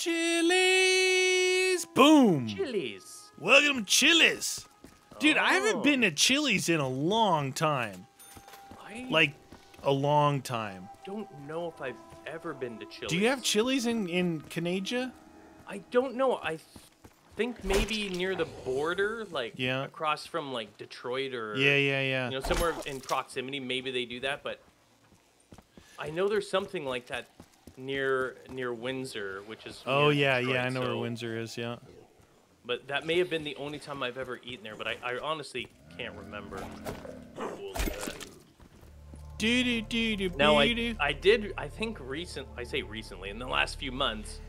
Chili's. Boom. Chili's. Welcome to Chili's. Dude, I haven't been to Chili's in a long time. Like, a long time. Don't know if I've ever been to Chili's. Do you have Chili's in Canada? I don't know. I think maybe near the border, like across from like Detroit or you know, somewhere in proximity. Maybe they do that, but I know there's something like that near Windsor, which is Detroit, I know where Windsor is, But that may have been the only time I've ever eaten there, but I honestly can't remember. I did, I think recently, in the last few months,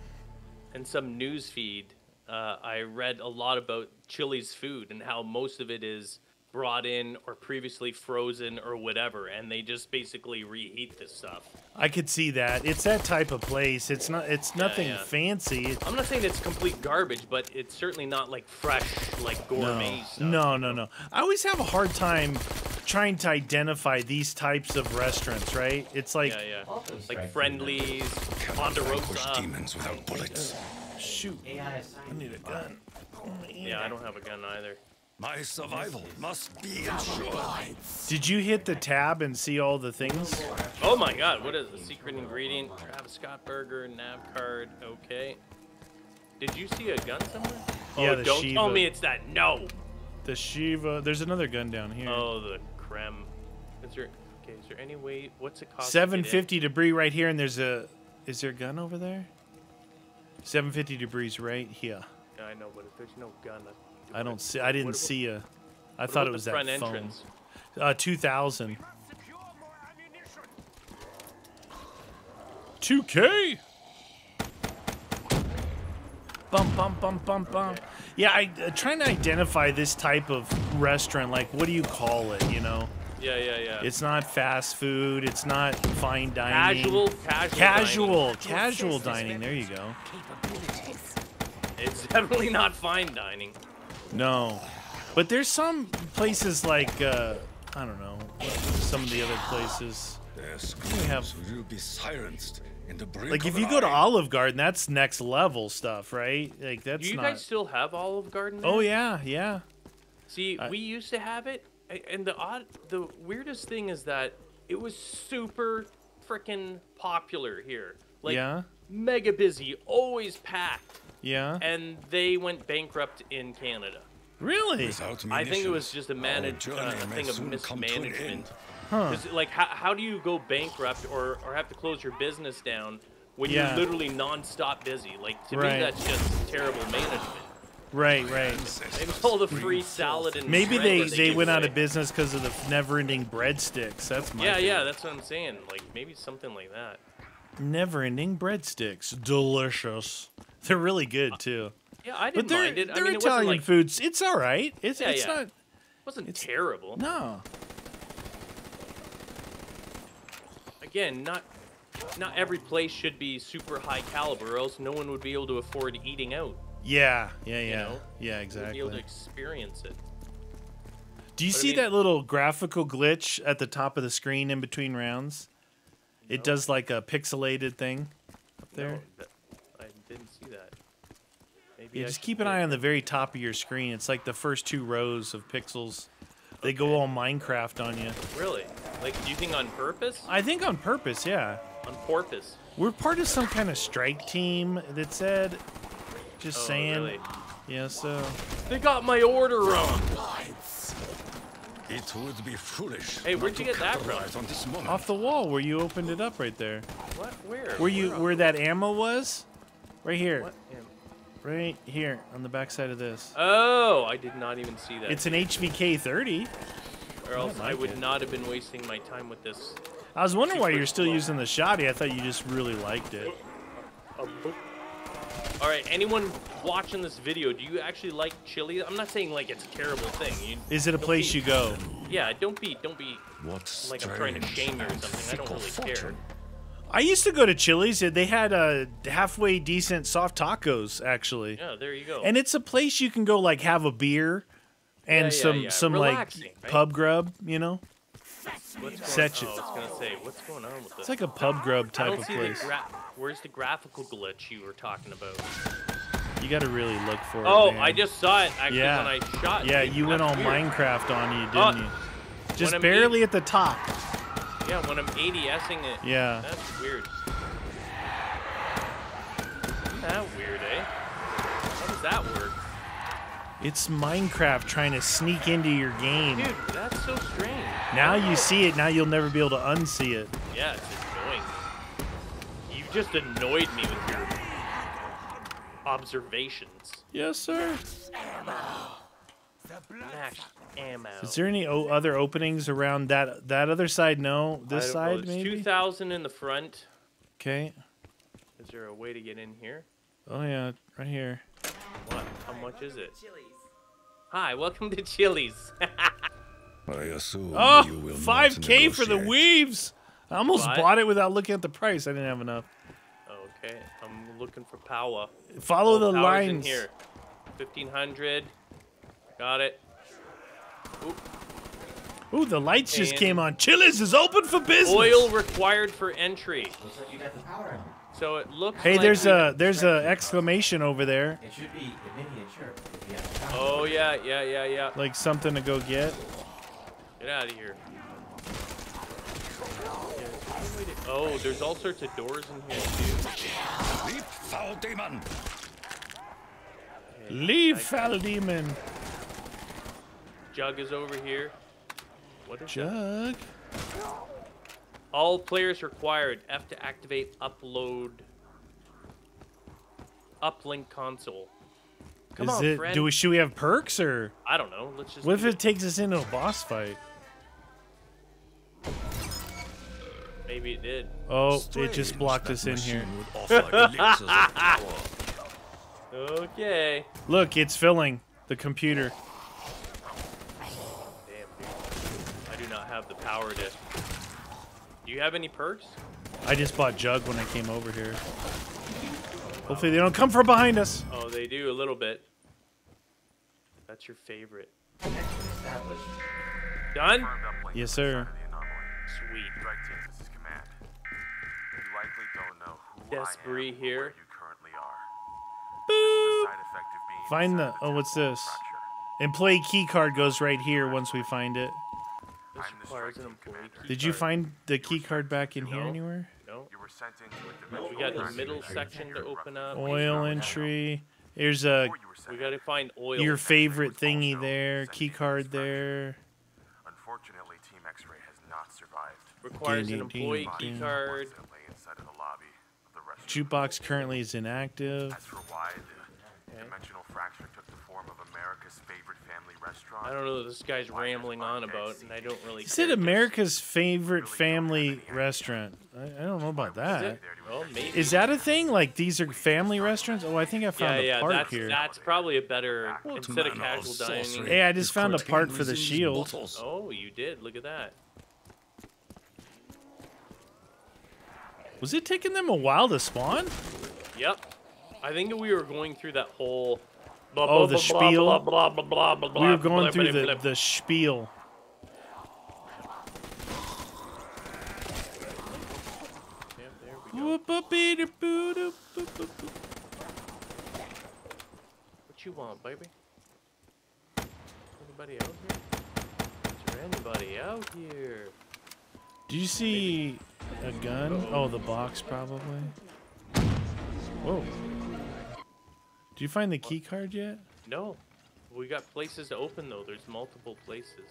in some news feed, I read a lot about Chili's food and how most of it is brought in or previously frozen or whatever, and they just basically reheat this stuff. I could see that. It's that type of place. It's not. It's nothing fancy. I'm not saying it's complete garbage, but it's certainly not like fresh, like gourmet stuff. No. I always have a hard time trying to identify these types of restaurants, right? It's like like Friendlies, Ponderosa. Demons without bullets. Shoot, I need a gun. I don't have a gun either. My survival must be ensured. Did you hit the tab and see all the things? Oh my god, what is the secret ingredient? Travis Scott burger, nav card, okay. Did you see a gun somewhere? Yeah, oh, don't tell me it's that. No! The Shiva. There's another gun down here. Oh, the creme. Is there any way? What's it cost? $7.50 debris right here, and there's a. Is there a gun over there? $7.50 debris right here. Yeah, I know, but if there's no gun, I don't see. I didn't see a. I thought it was that phone. 2,000. 2K. Bump, bump, bump, bump, bump. Okay. Yeah, I trying to identify this type of restaurant. Like, what do you call it, you know? Yeah. It's not fast food. It's not fine dining. Casual dining. There you go. It's definitely not fine dining. No. But there's some places like, I don't know, some of the other places. You'll be silenced. Like, if you go to Olive Garden, that's next level stuff, right? Like, that's Do you guys still have Olive Garden there? Oh, yeah. See, we used to have it, and the weirdest thing is that it was super freaking popular here. Like, mega busy, always packed. Yeah. And they went bankrupt in Canada. Really? I think it was just a thing of mismanagement. Huh. Like, how do you go bankrupt or have to close your business down when you're literally non-stop busy? Like, to me, that's just terrible management. Right. They sold a free salad and maybe they went out of business because of the never-ending breadsticks. That's my thing. Yeah, that's what I'm saying. Like, maybe something like that. Never-ending breadsticks. Delicious. They're really good, too. Yeah, I didn't mind it. They're Italian foods. It's all right. It's not... It wasn't terrible. No. Again, not every place should be super high caliber, or else no one would be able to afford eating out. Yeah. You know? Yeah, exactly. You wouldn't be able to experience it. Do you see that little graphical glitch at the top of the screen in between rounds? No. It does like a pixelated thing up there. No, I didn't see that. Maybe just keep an eye on the very top of your screen. It's like the first two rows of pixels. They go all Minecraft on you. Really? Like, do you think on purpose? I think on purpose, yeah. On porpoise. We're part of some kind of strike team that said, just saying. Really? Yeah, so. They got my order wrong. It would be foolish. Hey, where'd you get that from? Off the wall where you opened it up right there. What? Where? Where that ammo was? Right here. What ammo? Right here, on the backside of this. Oh, I did not even see that. It's an HVK 30. Or else I would not have been wasting my time with this. I was wondering why you're still using the shotty. I thought you just really liked it. All right, anyone watching this video, do you actually like Chili's? I'm not saying like it's a terrible thing. Is it a place you go? Yeah, don't be like I'm trying to shame you or something. I don't really care. I used to go to Chili's. They had halfway decent soft tacos, actually. Yeah, there you go. And it's a place you can go like have a beer and some relaxing, like pub grub, you know? What's going on with this? It's like a pub grub type of place. Where's the graphical glitch you were talking about? You gotta really look for it. Oh, man. I just saw it actually when I shot. Yeah, you went all Minecraft on you, didn't you? Just barely at the top. Yeah, when I'm ADSing it. Yeah. That's weird. Isn't that weird, eh? How does that work? It's Minecraft trying to sneak into your game. Dude, that's so strange. Now you see it, now you'll never be able to unsee it. Yeah, it's annoying. You just annoyed me with your observations. Yes, sir. Ammo. Is there any other openings around that other side? No, this side maybe? 2,000 in the front. Okay. Is there a way to get in here? Oh yeah, right here. What? How much is it? Hi, welcome to Chili's. I assume you will 5K for the weaves. I almost bought it without looking at the price. I didn't have enough. Okay, I'm looking for power. Follow the lines here. 1,500. Got it. Ooh, the lights just came on. Chili's is open for business. Oil required for entry. Looks like you got the powder. So it looks. Hey, like there's a exclamation over there. It should be a miniature. Oh yeah. Like something to go get. Get out of here. Oh, there's all sorts of doors in here too. Leave, foul demon. Okay, Leave, foul demon. Jug is over here. What is Jug? That? All players required. F to activate upload. Uplink console. Come on, friend. Should we have perks or? I don't know. Let's just. What if it takes us into a boss fight? Maybe it did. Oh, it just blocked us in here. Okay. Look, it's filling the computer. Damn, dude. I do not have the power to. Do you have any perks? I just bought Jug when I came over here. Hopefully they don't come from behind us. Oh, they do a little bit. That's your favorite. Done? Yes, sir. Sweet. Desperee here. Boop. Find the. Oh, what's this? Employee key card goes right here once we find it. Did you find the key card back in here anywhere? No. We got the middle section to open up. Oil entry. Here's a. We gotta find oil. Your favorite thingy there. Key card there. Unfortunately, Team X-Ray has not survived. Requires an employee key card. Jukebox currently is inactive. As for why the dimensional fracture took the form of America's favorite family restaurant. I don't know what this guy's rambling on about, and I don't really. Is it America's favorite family restaurant? I don't know about that. Well, maybe. Is that a thing? Like these are family restaurants? Oh, I think I found a park here. That's probably a better instead of casual dining. Hey, I just found a park for the shield. Oh, you did. Look at that. Was it taking them a while to spawn? Yep. I think we were going through that whole... Blah, blah, oh, the blah, spiel? Blah, blah, blah, blah, blah, blah, we were going blah, through blah, blah, the spiel. Yeah, there we go. What you want, baby? Anybody out here? Is there anybody out here? Do you see... a gun? Oh, the box probably. Whoa. Do you find the key card yet? No. We got places to open though. There's multiple places.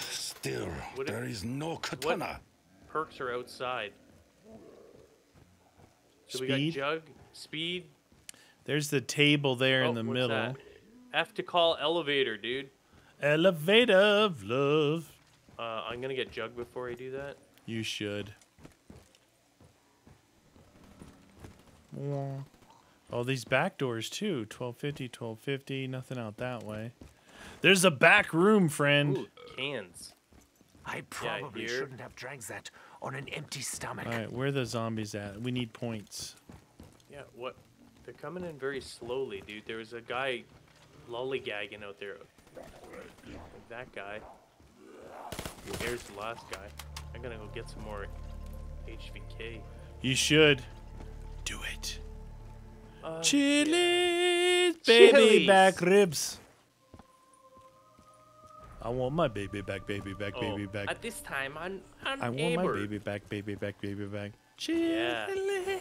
Still, there is no katana. What perks are outside? So speed? We got Jug, speed. There's the table there in the middle. That? F to call elevator, dude. Elevator of love. I'm gonna get Jug before I do that. You should. Oh, these back doors too. 1250, 1250. Nothing out that way. There's a back room, friend. Ooh, cans. I probably shouldn't have drank that on an empty stomach. All right, where are the zombies at? We need points. Yeah, what? They're coming in very slowly, dude. There was a guy lollygagging out there. Like that guy. Here's the last guy. I'm gonna go get some more HVK. You should. Do it. Chili's, baby back ribs. I want my baby back, baby back, baby back. At this time, I want my baby back, baby back, baby back. Chili's, baby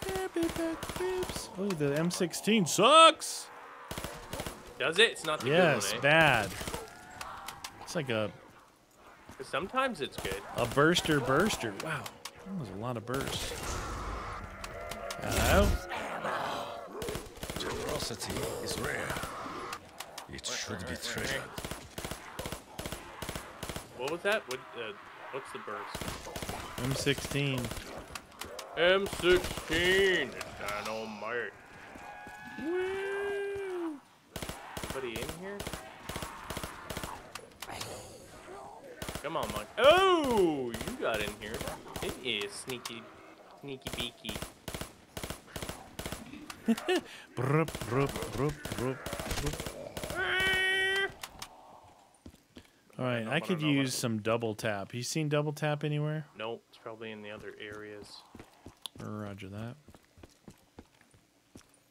back ribs. Oh, the M16 sucks. Does it? It's not the good one, it's bad. It's like a... Sometimes it's good. A burster. Wow. That was a lot of bursts. Hello? Generosity is rare. It should be treasured. What was that? What, what's the burst? M16. M16! It's dynamite. Woo! Anybody in here? Come on, Mike. Oh, you got in here. It is sneaky beaky. Brup, brup, brup, brup, brup. All right, I could use some double tap. You seen double tap anywhere? Nope, it's probably in the other areas. Roger that.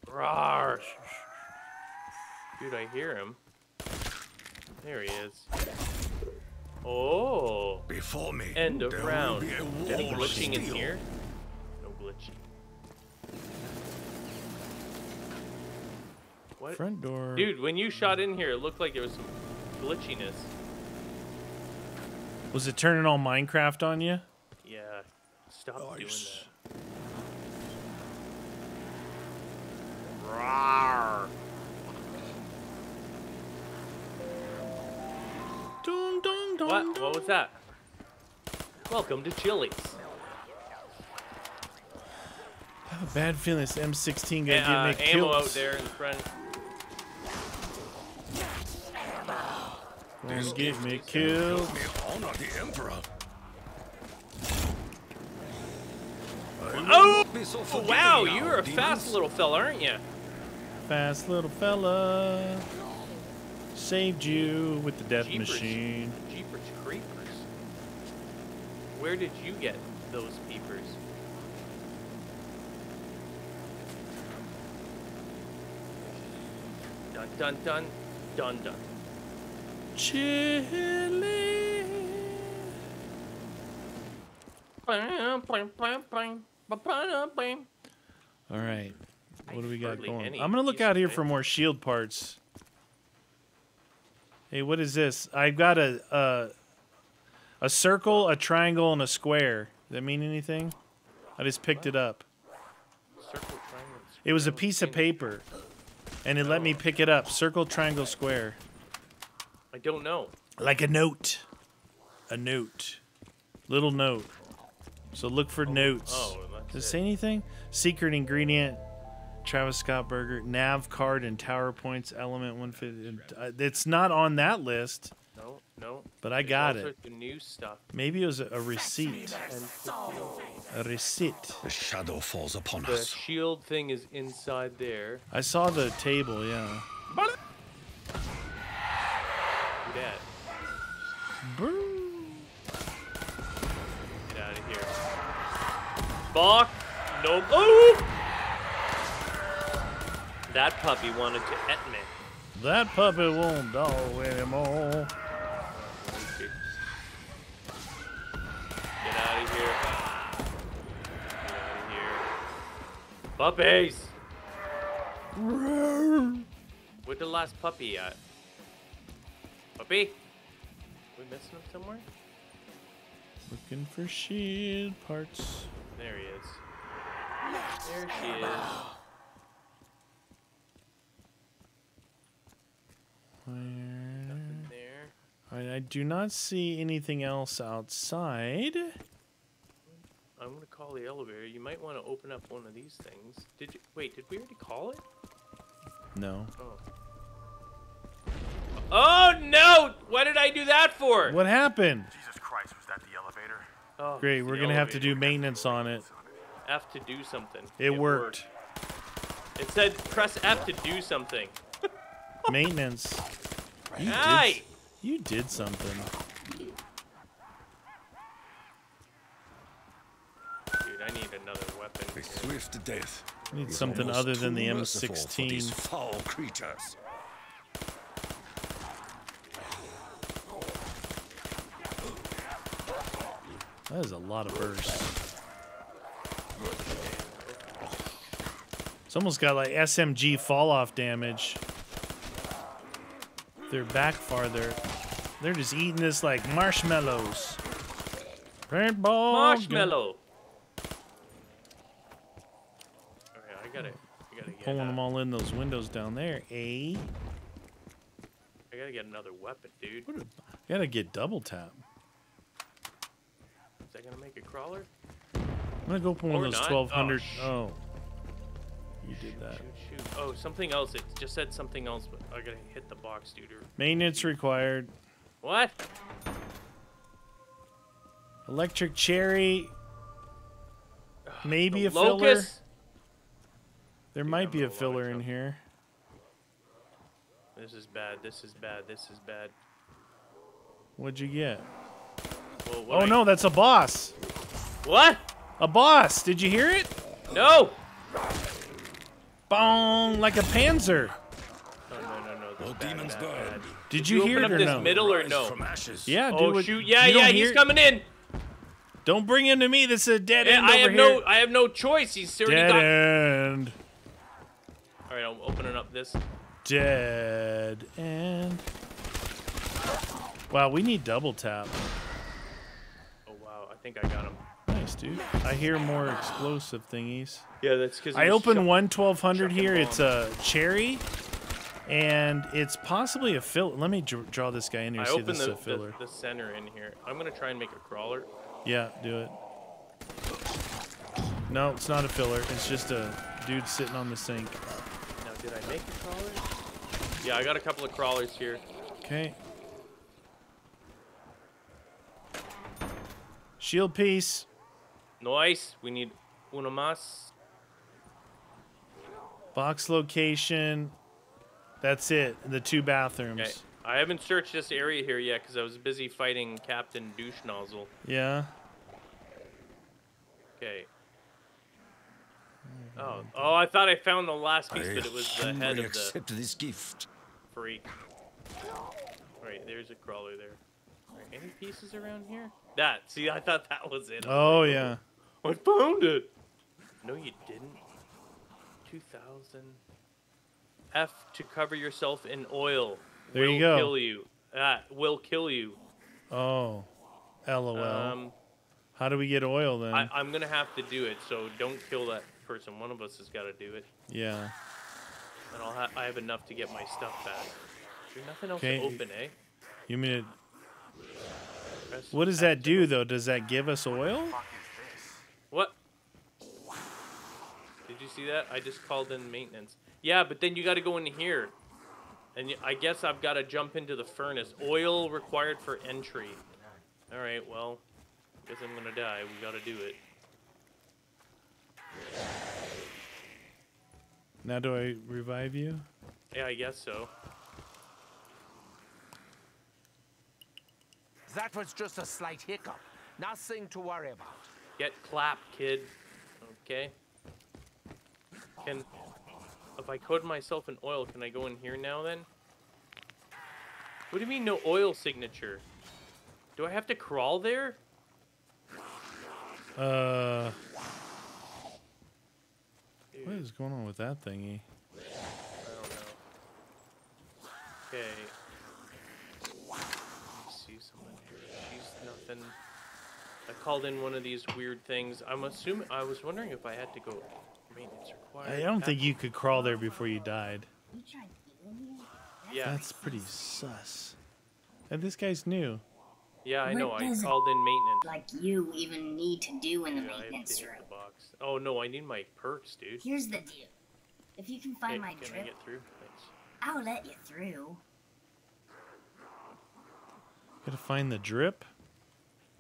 Rawr. Dude, I hear him. There he is. Oh! Before me. End of round. Any glitching in here? No glitching. What? Front door. Dude, when you shot in here, it looked like there was some glitchiness. Was it turning all Minecraft on you? Yeah. Stop doing that. Rawr. What was that? Welcome to Chili's. I have a bad feeling this M16 guy didn't make ammo kills. Out there in front. Don't give me kills. Honor the Emperor. Oh! Oh wow, you're a fast little fella, aren't you? Fast little fella. Saved you with the death machine. Jeepers creepers. Where did you get those peepers? Dun dun dun dun dun. Chili. All right. What do we got going? I'm gonna look out here for more shield parts. Hey, what is this? I've got a circle, a triangle, and a square. Does that mean anything? I just picked it up. Circle, triangle, square. It was a piece of paper, and it let me pick it up. Circle, triangle, square. I don't know. Like a note. A note. Little note. So look for notes. Does it say anything? Secret ingredient. Travis Scott burger, nav card, and tower points, element 150. It's not on that list. No. But I got it. The new stuff. Maybe it was a receipt. A receipt. The shadow falls upon us. The shield thing is inside there. I saw the table, yeah. That. Get out of here. Fuck. No. Oh! That puppy wanted to et me. That puppy won't dog anymore. Get out of here. Get out of here. Puppies! Where'd the last puppy at? Puppy? We missing him somewhere? Looking for shield parts. There he is. There she is. Nothing there. All right, I do not see anything else outside. I'm gonna call the elevator. You might want to open up one of these things. Did you wait? Did we already call it? No. Oh no! What did I do that for? What happened? Jesus Christ! Was that the elevator? Oh, great. We're gonna have to do maintenance on it. F to do something. It worked. It said press F to do something. Maintenance. You did something. They swift to death. Need something other than the M16. These foul creatures. That is a lot of bursts. It's almost got like SMG fall-off damage. They're back farther. They're just eating this like marshmallows. Paintball. Marshmallow. Okay, I gotta get pulling them all in those windows down there, eh? I gotta get another weapon, dude. Gotta get double tap. Is that gonna make a crawler? I'm gonna go for one of those 1200. Oh. You did that. Shoot, shoot. Oh, something else. It just said something else, but I gotta hit the box, dude. Maintenance required. What? Electric cherry. Maybe a filler. There might be a filler in here. This is bad. This is bad. This is bad. What'd you get? Well, oh no, that's a boss. What? A boss. Did you hear it? No. Bong, like a Panzer. No, no, no, no. Demons died. Did you hear it or no? Middle or no? Yeah, dude. Oh shoot! Yeah, yeah. He's coming in. Don't bring him to me. This is a dead end over here. I have no choice. He's already got. Dead end. All right, I'm opening up this. Dead end. Wow, we need double tap. Oh wow, I think I got him. Nice, dude. I hear more explosive thingies. Yeah, that's because I opened one 1200 here. It's a cherry, and it's possibly a filler. Let me draw this guy in here. See, this is a filler. The center in here. I'm gonna try and make a crawler. Yeah, do it. No, it's not a filler. It's just a dude sitting on the sink. Now, did I make a crawler? Yeah, I got a couple of crawlers here. Okay. Shield piece. Nice. We need uno mas. Box location. That's it. The two bathrooms. Okay. I haven't searched this area here yet because I was busy fighting Captain Douche Nozzle. Yeah. Okay. Oh, oh! I thought I found the last piece, but it was the head of the this gift. Freak. All right, there's a crawler there. Are there any pieces around here? That. See, I thought that was it. Oh yeah. I found it. No, you didn't. 2000. F to cover yourself in oil. There you go. Will kill you. Will kill you. Oh. LOL. How do we get oil then? I'm gonna have to do it. So don't kill that person. One of us has got to do it. Yeah. And I have enough to get my stuff back. There's nothing else to open, eh? You mean? What does that do though? Does that give us oil? What? Did you see that? I just called in maintenance. Yeah, but then you got to go in here. And I guess I've got to jump into the furnace. Oil required for entry. All right, well, I guess I'm going to die. We got to do it. Now do I revive you? Yeah, I guess so. That was just a slight hiccup. Nothing to worry about. Get clapped, kid. Okay. If I coat myself in oil, can I go in here now then? What do you mean no oil signature? Do I have to crawl there? Dude. What is going on with that thingy? I don't know. Okay. I see someone here. She's nothing. I called in one of these weird things. I'm assuming. I was wondering if I had to go. I don't think you could crawl there before you died. Yeah, that's pretty sus. And this guy's new. Yeah, I know. I called in maintenance. Like you even need to do in the maintenance room. Oh no, I need my perks, dude. Here's the deal: if you can find my drip, I'll let you through. Gotta find the drip.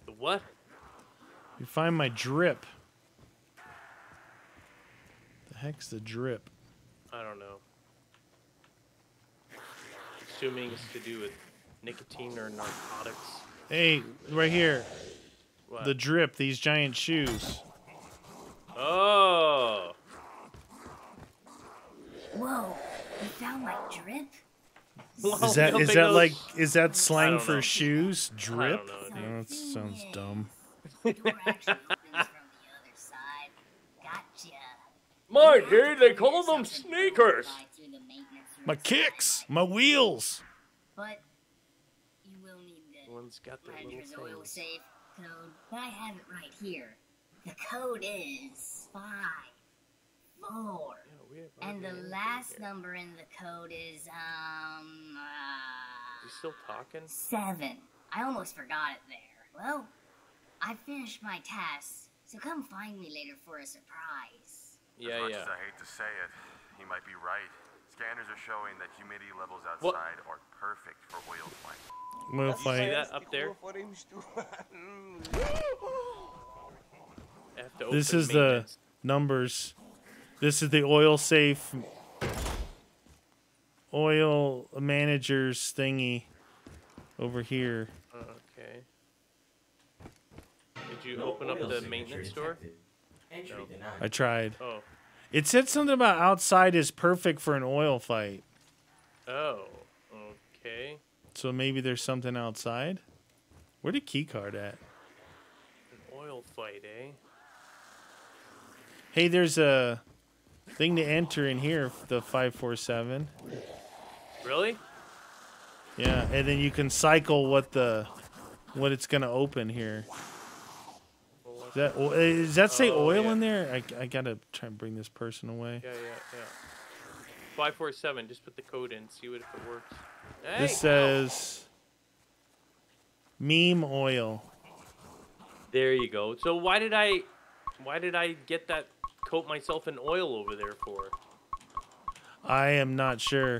The what? You find my drip. Heck's the drip? I don't know. Assuming it's to do with nicotine or narcotics. Hey, right here. What? The drip, these giant shoes. Oh! down like drip. Is that slang for shoes? Drip? No, that sounds dumb. My dude, they call them sneakers. My kicks, my wheels. But you will need the one's got the little safe code. But I have it right here. The code is 5, 4. And the last number in the code is, you still talking? 7. I almost forgot it there. Well, I finished my tasks, so come find me later for a surprise. Yeah, as much as I hate to say it, he might be right. Scanners are showing that humidity levels outside are perfect for whale flight. Whale flight. See that up there? This is the numbers. This is the oil safe, oil manager's thingy over here. Okay. Did you open up the maintenance door? No. I tried. Oh. It said something about outside is perfect for an oil fight. Oh, okay. So maybe there's something outside? Where'd the key card at? An oil fight, eh? Hey, there's a thing to enter in here, the 547. Really? Yeah, and then you can cycle what it's gonna open here. Does that say oil in there? I gotta try and bring this person away. Yeah, yeah, yeah. 547. Just put the code in. See what if it works. Hey, this says meme oil. There you go. So why did I get that? Coat myself in oil over there for? I am not sure. I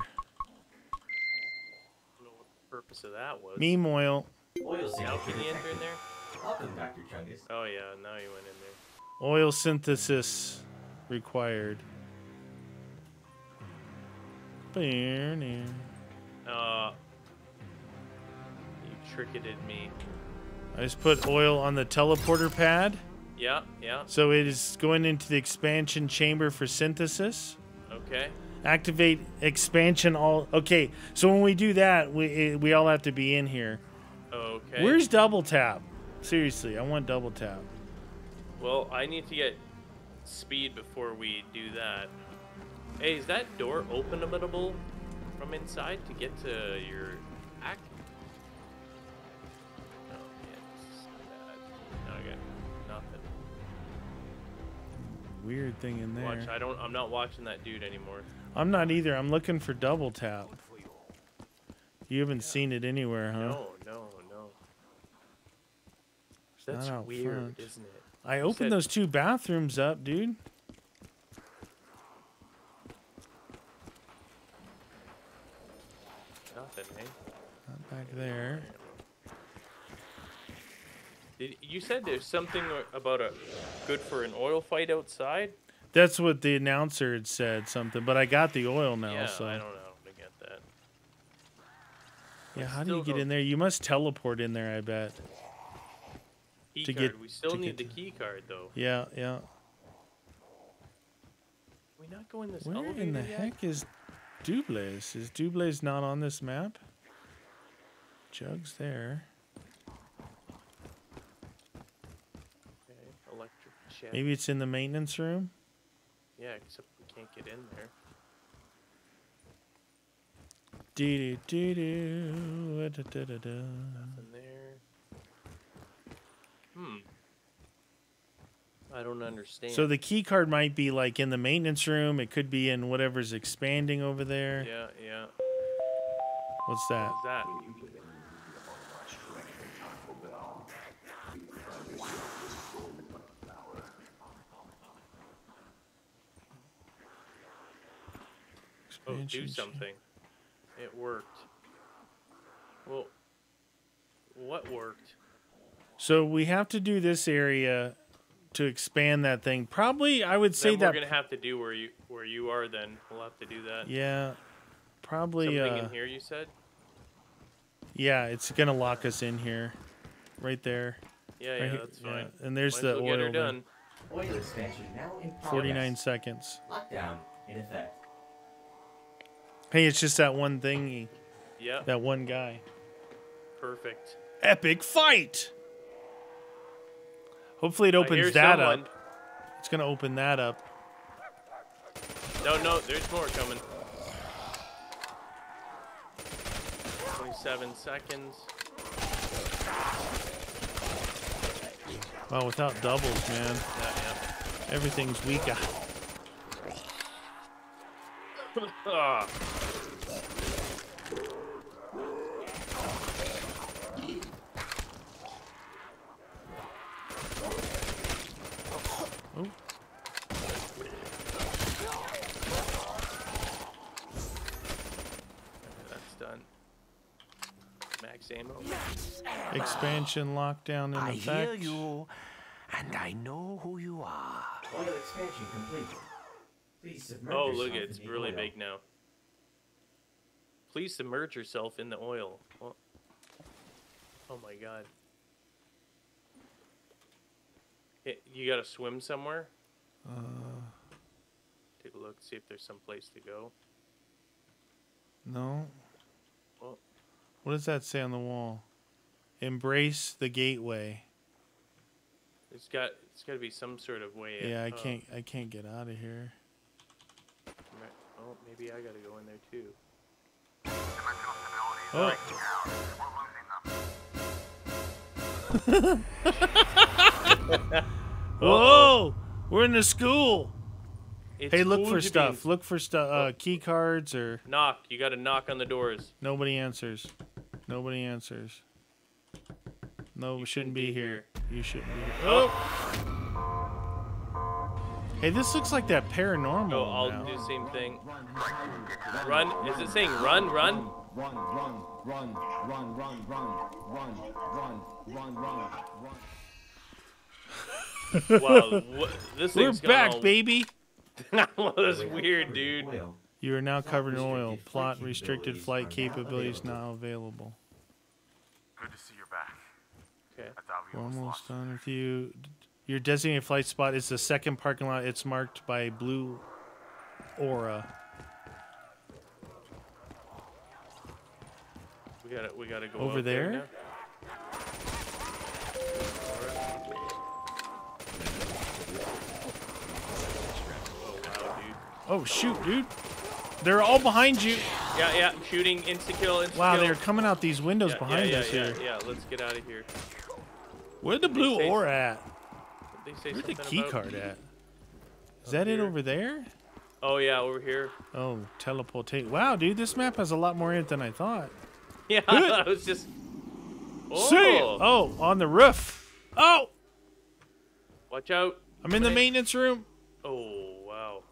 don't know what the purpose of that was. Meme oil. Oil. Now can you enter in there? Welcome, Dr. Chungus. Oh yeah, now you went in there. Oil synthesis required. You tricked me. I just put oil on the teleporter pad. Yeah, yeah. So it is going into the expansion chamber for synthesis. Okay. Activate expansion all... Okay, so when we do that, we all have to be in here. Okay. Where's Double Tap? Seriously, I want Double Tap. Well, I need to get speed before we do that. Hey, is that door openable from inside to get to your... Weird thing in there. Watch, I'm not watching that dude anymore. I'm not either. I'm looking for Double Tap. You haven't seen it anywhere, huh? No. That's weird, isn't it? I opened those two bathrooms up, dude. Nothing, eh? Not back there. You said there's something about a good for an oil fight outside? That's what the announcer had said, something, but I got the oil now, so I don't know how to get that. Yeah, how do you get in there? You must teleport in there, I bet. Key card. We still need the key card though. Yeah, yeah. We not going this elevator yet? Where in the heck is Doubles? Is Doubles not on this map? Jug's there. Maybe it's in the maintenance room? Yeah, except we can't get in there. Nothing there. I don't understand. So the key card might be like in the maintenance room. It could be in whatever's expanding over there. Yeah, yeah. What's that? What's that? Oh, do something. It worked. Well, what worked? So we have to do this area to expand that thing. Probably, I would say that we're gonna have to do where you are. Then we'll have to do that. Yeah, probably. Something in here, you said. Yeah, it's gonna lock us in here, right there. Yeah, yeah, that's fine. Yeah. And there's the oil. Get her done. Oil expansion now in progress. 49 seconds. Lockdown in effect. Hey, it's just that one thingy. Yeah. That one guy. Perfect. Epic fight! Hopefully it opens that up. It's gonna open that up. No, no, there's more coming. 27 seconds. Wow, without doubles, man. Everything's weaker. Oh. That's done. Max ammo. Expansion lockdown in effect. I hear you, and I know who you are. Auto expansion completed. Please submerge yourself. Oh, look, it's really big now. Please submerge yourself in the oil. Oh, oh my God. You gotta swim somewhere? Take a look, see if there's some place to go. No. Well, what does that say on the wall? Embrace the gateway. It's got to be some sort of way. Yeah, I can't get out of here. Oh, maybe I gotta go in there too. Oh. Whoa! We're in the school. It's hey, look for stuff. Look for stuff. Key cards or knock. You got to knock on the doors. Nobody answers. Nobody ansers. No, we shouldn't be here. You shouldn't be here. Oh! Hey, this looks like that paranormal. Oh, I'll do the same thing. Run. Is it saying run? Run. Run, run, run, run, run, run, run, run, run, run, run. Wow, this thing's gone. We're back, baby. That was weird, dude. You are now covered in oil. Plot restricted flight capabilities now available. Good to see you're back. Okay. We're almost done with you. Your designated flight spot is the second parking lot. It's marked by blue aura. We gotta go over there. Oh shoot, dude! They're all behind you. Yeah, yeah. I'm shooting. Insta kill. Insta kill. Wow, they're coming out these windows behind us here. Yeah, let's get out of here. Where'd the blue aura at? Where'd the key card at? Is that it over there? Oh yeah, over here. Oh, teleportate. Wow, dude, this map has a lot more in it than I thought. Yeah, it was just. Oh. See? Oh, on the roof. Oh! Watch out. I'm in the maintenance room. Oh, wow.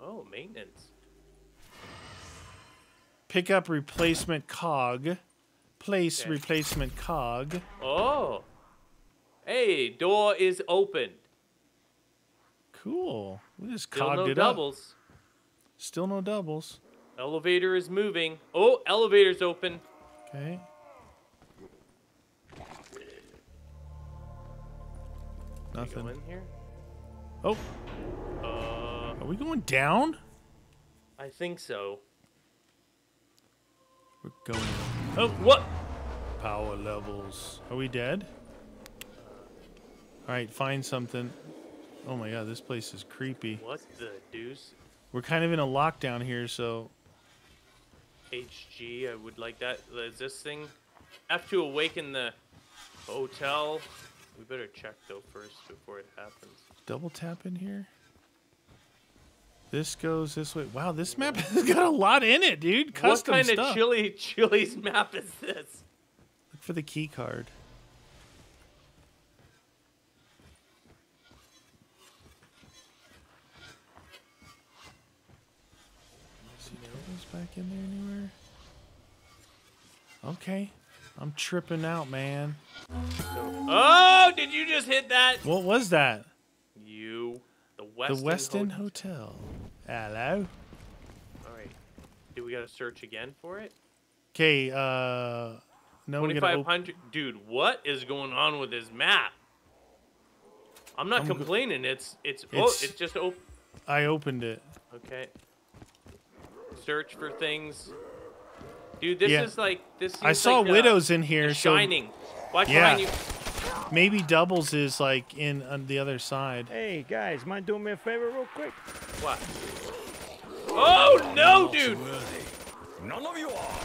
Oh, maintenance. Pick up replacement cog. Place replacement cog. Oh. Hey, door is opened. Cool. We just cogged it up. Still no doubles. Elevator is moving. Oh, elevator's open. Okay. Nothing. Go in here? Oh. Are we going down? I think so. We're going down. Oh, what? Power levels. Are we dead? All right, find something. Oh my God, this place is creepy. What the deuce? We're kind of in a lockdown here, so. HG, I would like that. Is this thing? Have to awaken the hotel. We better check though first before it happens. Double tap in here. This goes this way. Wow, this map has got a lot in it, dude. Custom stuff. What kind of Chili's map is this? Look for the key card. Back in there anywhere? Okay, I'm tripping out, man. Oh, did you just hit that? What was that? You, the Westin Hotel. Hello. All right. Do we gotta search again for it? Okay. No. 2500. Dude, what is going on with this map? I'm not complaining. It's just open. I opened it. Okay. search for things. Dude, this is like this. I saw like Widows in here. Shining. So watch behind you. Maybe doubles is like in on the other side. Hey guys, mind doing me a favor real quick? What? Oh no, dude! None of you are.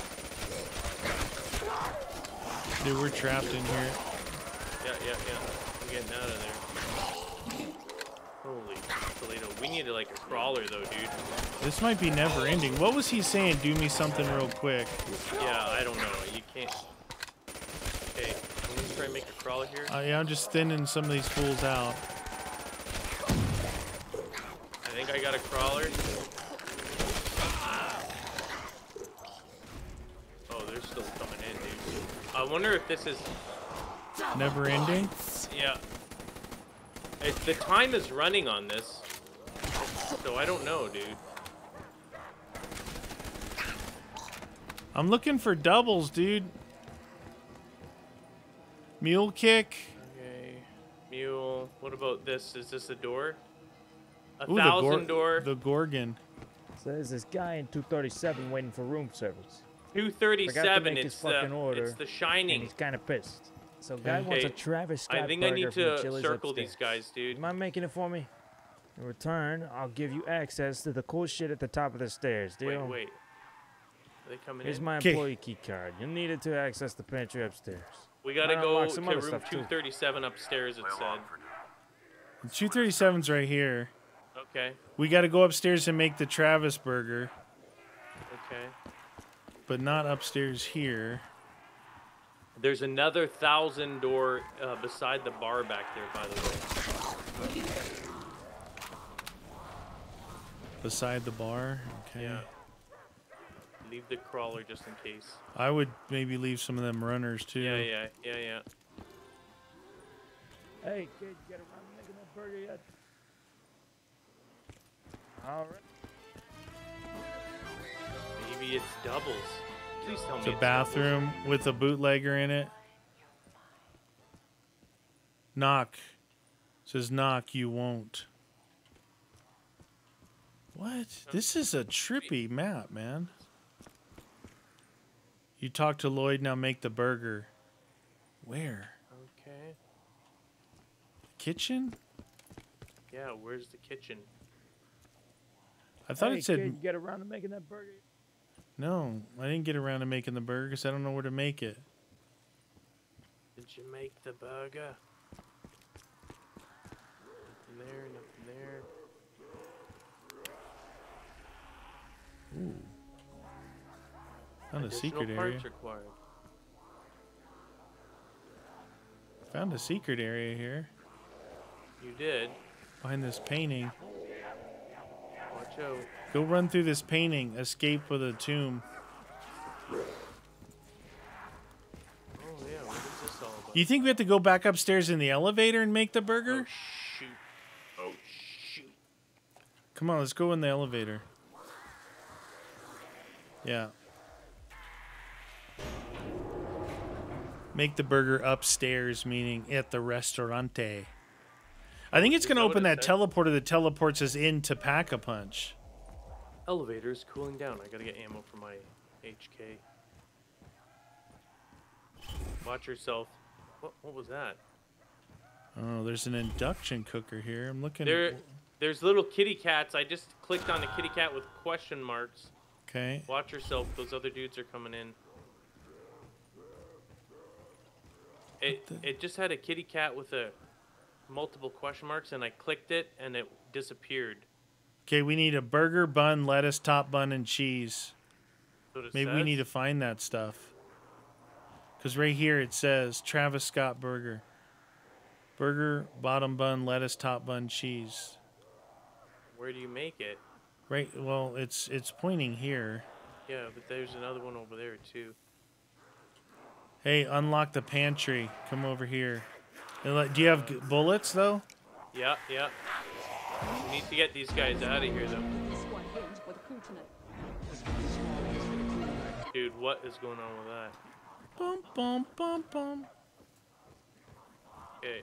Dude, we're trapped in here. Yeah. I'm getting out of there. Holy Toledo, we needed like a crawler though, dude. This might be never ending. What was he saying? Do me something real quick. Yeah, I don't know. You can't. Okay. Try and make a crawler here. Yeah, I'm just thinning some of these fools out. I think I got a crawler. Oh, they're still coming in, dude. I wonder if this is never ending. Yeah. If the time is running on this, so I don't know, dude. I'm looking for doubles, dude. Mule kick. Okay. Mule. What about this? Is this a door? A 1,000 door. The Gorgon. So there's this guy in 237 waiting for room service. 237. It's the Shining. And he's kind of pissed. So guy wants a Travis Scott burger. I think I need to circle these guys, dude. You mind making it for me? In return, I'll give you access to the cool shit at the top of the stairs. Deal? Wait. Are they coming in? Here's my employee key card. You'll need it to access the pantry upstairs. We gotta go to room 237 upstairs, it said. 237's right here. Okay. We gotta go upstairs and make the Travis burger. Okay. But not upstairs here. There's another 1,000 door beside the bar back there, by the way. Beside the bar? Okay. Yeah. Leave the crawler just in case. I would maybe leave some of them runners too. Yeah. Hey, kid, get around making that burger yet? All right. Maybe it's doubles. Please tell me. It's a bathroom with a bootlegger in it. Knock. It says knock. You won't. What? This is a trippy map, man. You talk to Lloyd, now make the burger. Where? Okay. Kitchen? Yeah, where's the kitchen? I thought it said... Kid, you get around to making that burger? No, I didn't get around to making the burger because I don't know where to make it. Did you make the burger? Up there and up there. Ooh. Found a secret area. Found a secret area here. You did. Behind this painting. Watch out. Go run through this painting. Escape with a tomb. Oh yeah, what is this all about? You think we have to go back upstairs in the elevator and make the burger? Oh shoot. Come on, let's go in the elevator. Yeah. Make the burger upstairs, meaning at the restaurante. I think it's going to open that teleporter that teleports us into Pack a Punch. Elevator's cooling down. I got to get ammo for my HK. Watch yourself. What was that? Oh, there's an induction cooker here. I'm looking. There's little kitty cats. I just clicked on the kitty cat with question marks. Okay. Watch yourself. Those other dudes are coming in. It just had a kitty cat with a multiple question marks, and I clicked it, and it disappeared. Okay, we need a burger, bun, lettuce, top bun, and cheese. Maybe we need to find that stuff. Because right here it says Travis Scott burger. Burger, bottom bun, lettuce, top bun, cheese. Where do you make it? Right. Well, it's pointing here. Yeah, but there's another one over there, too. Hey, unlock the pantry. Come over here. Do you have bullets, though? Yeah. We need to get these guys out of here, though. Dude, what is going on with that? Bum, bum, bum, bum. Okay.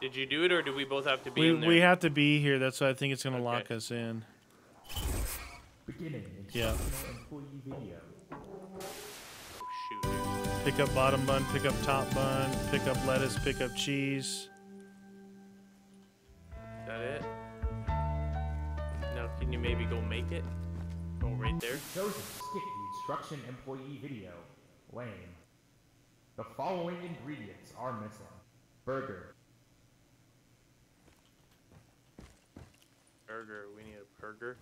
Did you do it, or do we both have to be in there? We have to be here. That's why I think it's going to lock us in. Beginning employee video. Shoot. Pick up bottom bun, pick up top bun, pick up lettuce, pick up cheese. Is that it? Now can you maybe go make it? Go right there. Chosen to skip the instruction employee video. Lame. The following ingredients are missing. Burger. Burger, we need a burger.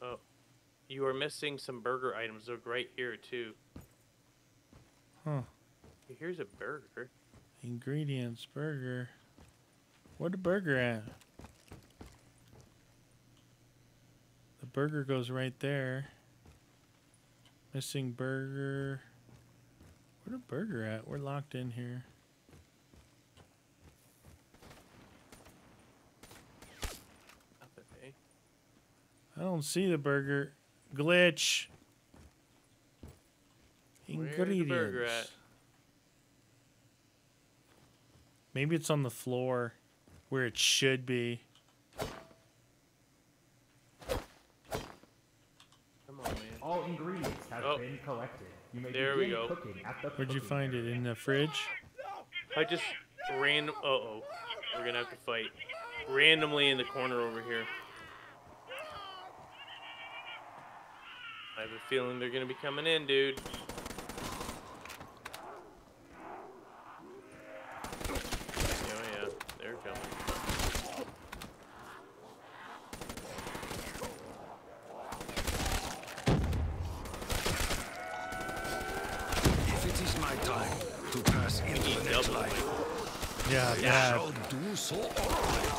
Oh, you are missing some burger items. Look right here too. Huh. Here's a burger. Ingredients, burger. Where'd the burger at? The burger goes right there. Missing burger. Where'd the burger at? We're locked in here. I don't see the burger. Glitch. Ingredients. Where's the burger at? Maybe it's on the floor where it should be. Come on, man. All ingredients have been collected. You may begin cooking at the Where'd you find it? In the fridge? I just ran. Uh-oh. We're going to have to fight. Randomly in the corner over here. I have a feeling they're gonna be coming in, dude. Oh yeah, they're coming. If it is my time to pass into the next life, I shall do so orally.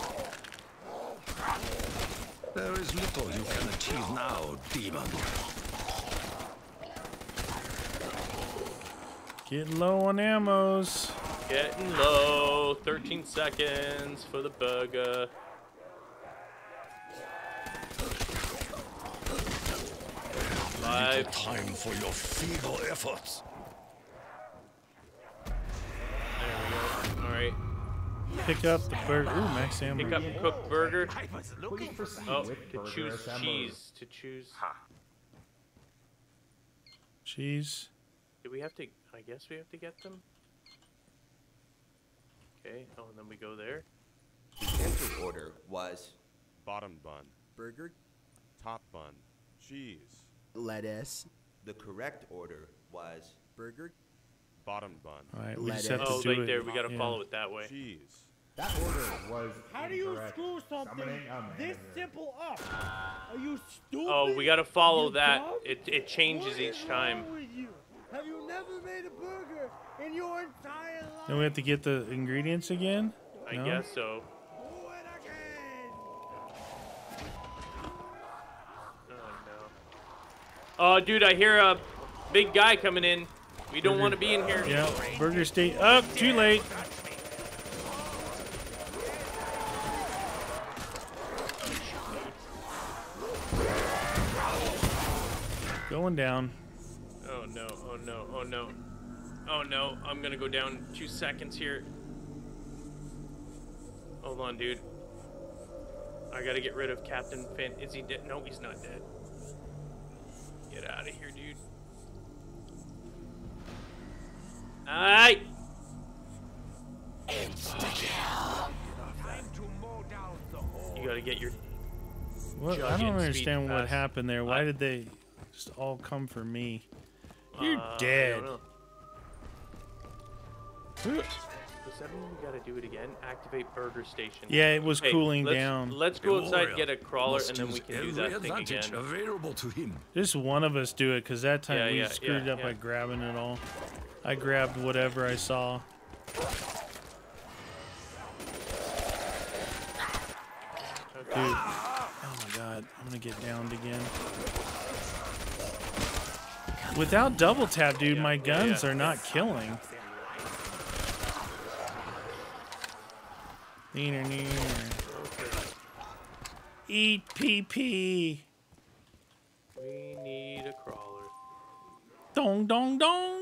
There is little you can achieve now, demon. Getting low on ammos. Getting low. 13 seconds for the burger. Live time for your feeble efforts. There we go. All right. Pick up the burger. Ooh, max ammo. Pick up cooked burger. Oh, to choose cheese. To choose cheese. Do we have to? I guess we have to get them. Okay, oh, and then we go there. The entry order was bottom bun, burger, top bun, cheese, lettuce. The correct order was burger, bottom bun. All right, we just have to do it. There, we gotta follow it that way. Cheese. That order was How do you screw something this simple up? Are you stupid? Oh, we gotta follow that. It changes each time. Have you never made a burger in your entire life? Then we have to get the ingredients again? I guess so. Do it again! Oh, no. Oh, dude, I hear a big guy coming in. We don't want to be in here. Yeah, burger stay up. Too late. Going down. Oh no, oh no, oh no. Oh no, I'm gonna go down in 2 seconds here. Hold on, dude. I gotta get rid of Captain Finn. Is he dead? No, he's not dead. Get out of here, dude. Alright! You gotta get your... What? I don't understand what happened there. Why did they just all come for me? You're dead. Does that mean we gotta do it again? Activate burger station. Yeah, it was cooling down. Let's go outside, get a crawler, and then we can do that thing again. Available to him. Just one of us do it, because that time we screwed up by grabbing it all. I grabbed whatever I saw. Dude. Oh my god. I'm gonna get downed again. Without double tap, dude, my guns are not killing. Eat PP. We need a crawler. Dong, dong, dong.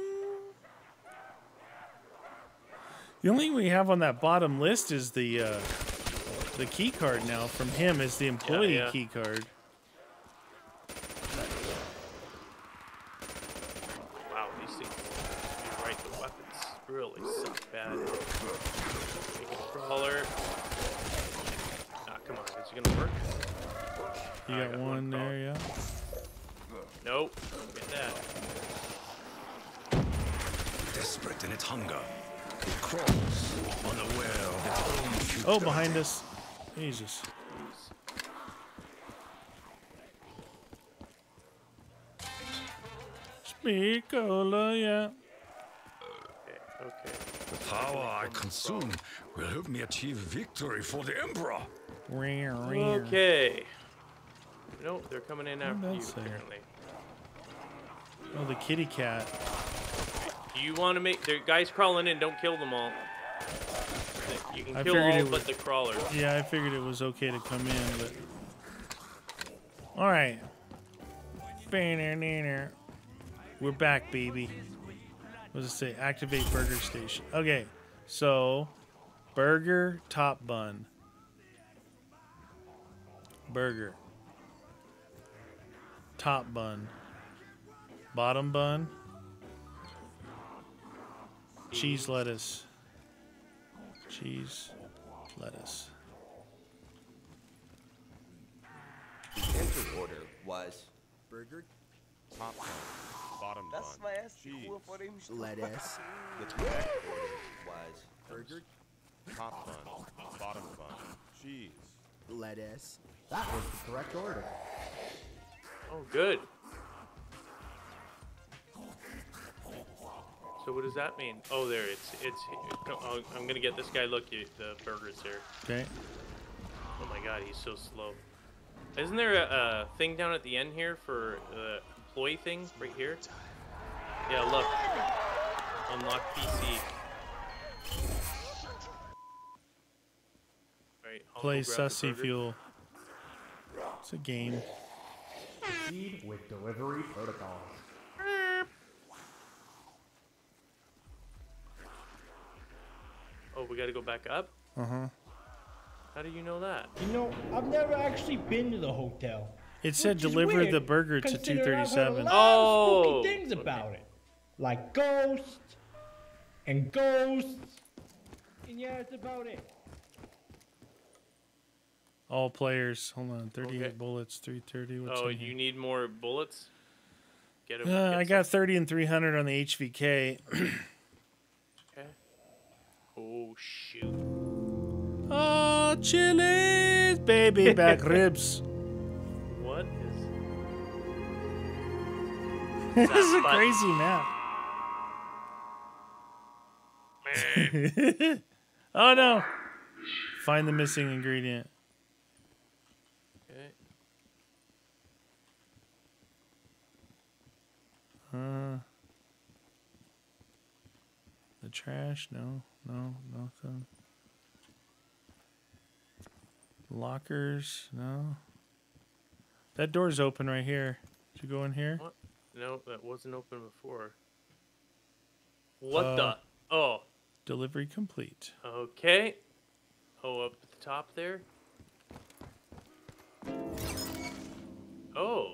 The only thing we have on that bottom list is the key card now from him. It's the employee key card. really suck bad. Brawler. Ah, come on. Is it gonna work? You got one there, yeah. Nope. Get that. Desperate in its hunger, it crawls unaware of its own. Oh, behind us. Jesus. Speakola, yeah. Okay. The power I consume will help me achieve victory for the Emperor. Okay. Nope, they're coming in after you, apparently. Oh, the kitty cat. Do you want to make... There are guys crawling in. Don't kill them all. You can kill all but the crawlers. Yeah, I figured it was okay to come in, but... All right. We're back, baby. What does it say? Activate burger station. Okay, so... Burger, top bun. Burger. Top bun, bottom bun, cheese, lettuce, cheese, lettuce. The enter order was burger, top bun, bottom bun, cheese, lettuce. The correct order was burger, top bun, bottom bun, cheese, lettuce. That was the correct order. Oh, good. So what does that mean? Oh, there it's. Oh, I'm gonna get this guy. Look, the burger's here. Okay. Oh my God, he's so slow. Isn't there a thing down at the end here for the employee thing right here? Yeah, look. Unlock PC. Right. Play sussy fuel. It's a game. Proceed with delivery protocol. Oh, we gotta go back up? Uh-huh. How do you know that? You know, I've never actually been to the hotel. It said deliver the burger to 237. Oh, spooky things about it. Like ghosts and ghosts. And yeah, that's about it. All players, hold on, 38 bullets, 330. What's oh, you need more bullets? Get them. I got 30 and 300 on the HVK. Okay. Oh, shoot. Oh, Chili's, baby back ribs. What is... This is a crazy map. Oh, no. Find the missing ingredient. The trash? No, no, nothing. Lockers? No. That door's open right here. Did you go in here? What? No, that wasn't open before. What the? Oh. Delivery complete. Okay. Oh, up at the top there. Oh.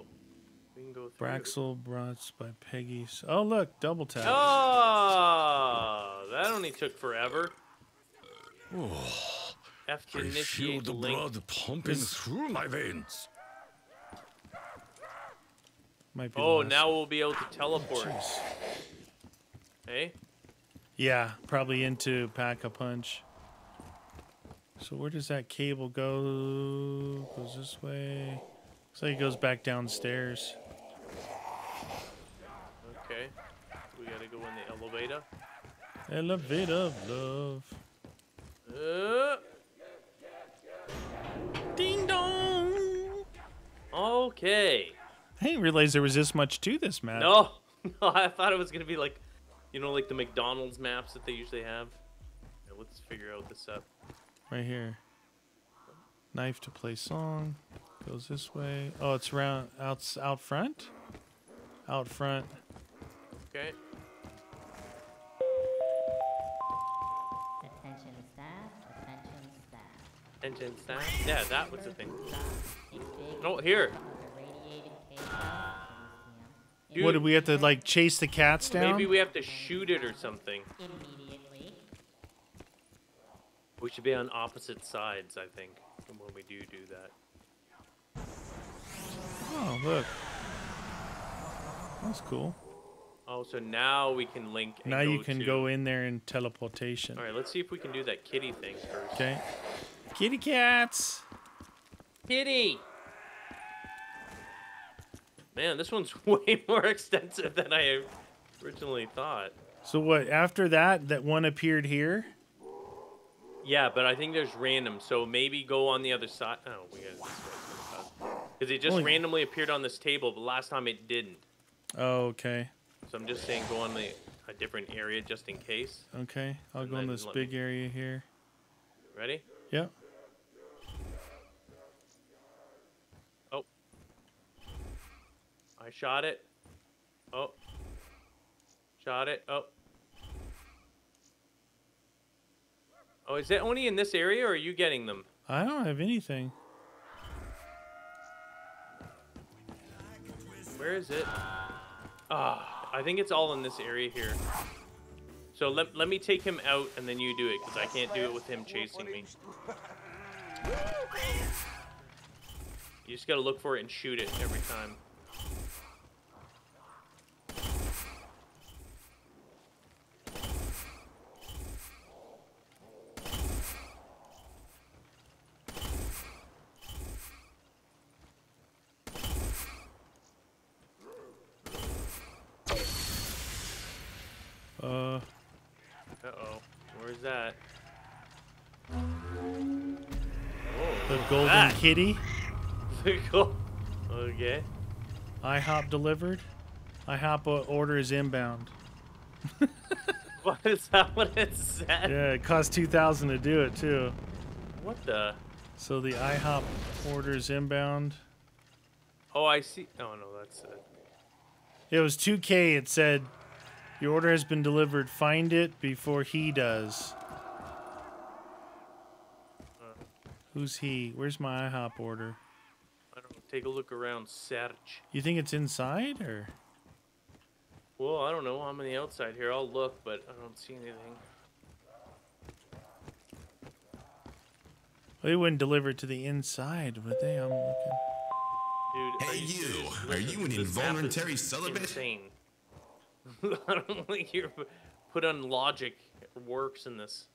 Braxel brought by Peggy's. Oh, look, double tap. Oh, that only took forever. Oh, after I feel the blood pumping through my veins. Might be now we'll be able to teleport. Hey? Yeah, probably into Pack a Punch. So where does that cable go? Goes this way. Looks like it goes back downstairs. Okay, we gotta go in the elevator. Elevator of love. Ding dong. Okay. I didn't realize there was this much to this map. No, no, I thought it was gonna be like, you know, like the McDonald's maps that they usually have. Yeah, let's figure out this up. Right here. Knife to play song. Goes this way. Oh, it's around out front. Out front. Okay. Attention staff. Attention staff. Attention staff. Yeah, that was the thing. No, here. Dude, what, do we have to like chase the cats down? Maybe we have to shoot it or something. Immediately. We should be on opposite sides, I think, from when we do that. Oh, look. That's cool. Oh, so now we can link. And now you can go in there and teleportation. All right, let's see if we can do that kitty thing first. Okay. Kitty cats. Kitty. Man, this one's way more extensive than I originally thought. So what, after that, that one appeared here? Yeah, but I think there's random. So maybe go on the other side. Oh, we got this. Because it just randomly appeared on this table, but last time it didn't. Oh, okay. So I'm just saying go on a different area just in case. Okay, I'll go on this big area here. Ready? Yep. Oh. I shot it. Oh. Shot it. Oh. Oh, is that only in this area, or are you getting them? I don't have anything. Where is it? Ah, I think it's all in this area here. So let me take him out, and then you do it, because I can't do it with him chasing me. You just got to look for it and shoot it every time. Uh-oh. Where's that? Oh, the golden kitty. The gold. Okay. IHOP delivered. IHOP order is inbound. What is that? What it said? Yeah, it cost $2,000 to do it too. What the? So the IHOP order is inbound. Oh, I see. Oh no, that's it. It was $2K. It said. Your order has been delivered. Find it before he does. Who's he? Where's my IHOP order? I don't know. Take a look around, Serge. You think it's inside, or? Well, I don't know. I'm on the outside here. I'll look, but I don't see anything. They wouldn't deliver it to the inside, would they? I'm looking. Dude, hey, are you an involuntary celibate? Insane. I don't think you put on logic works in this.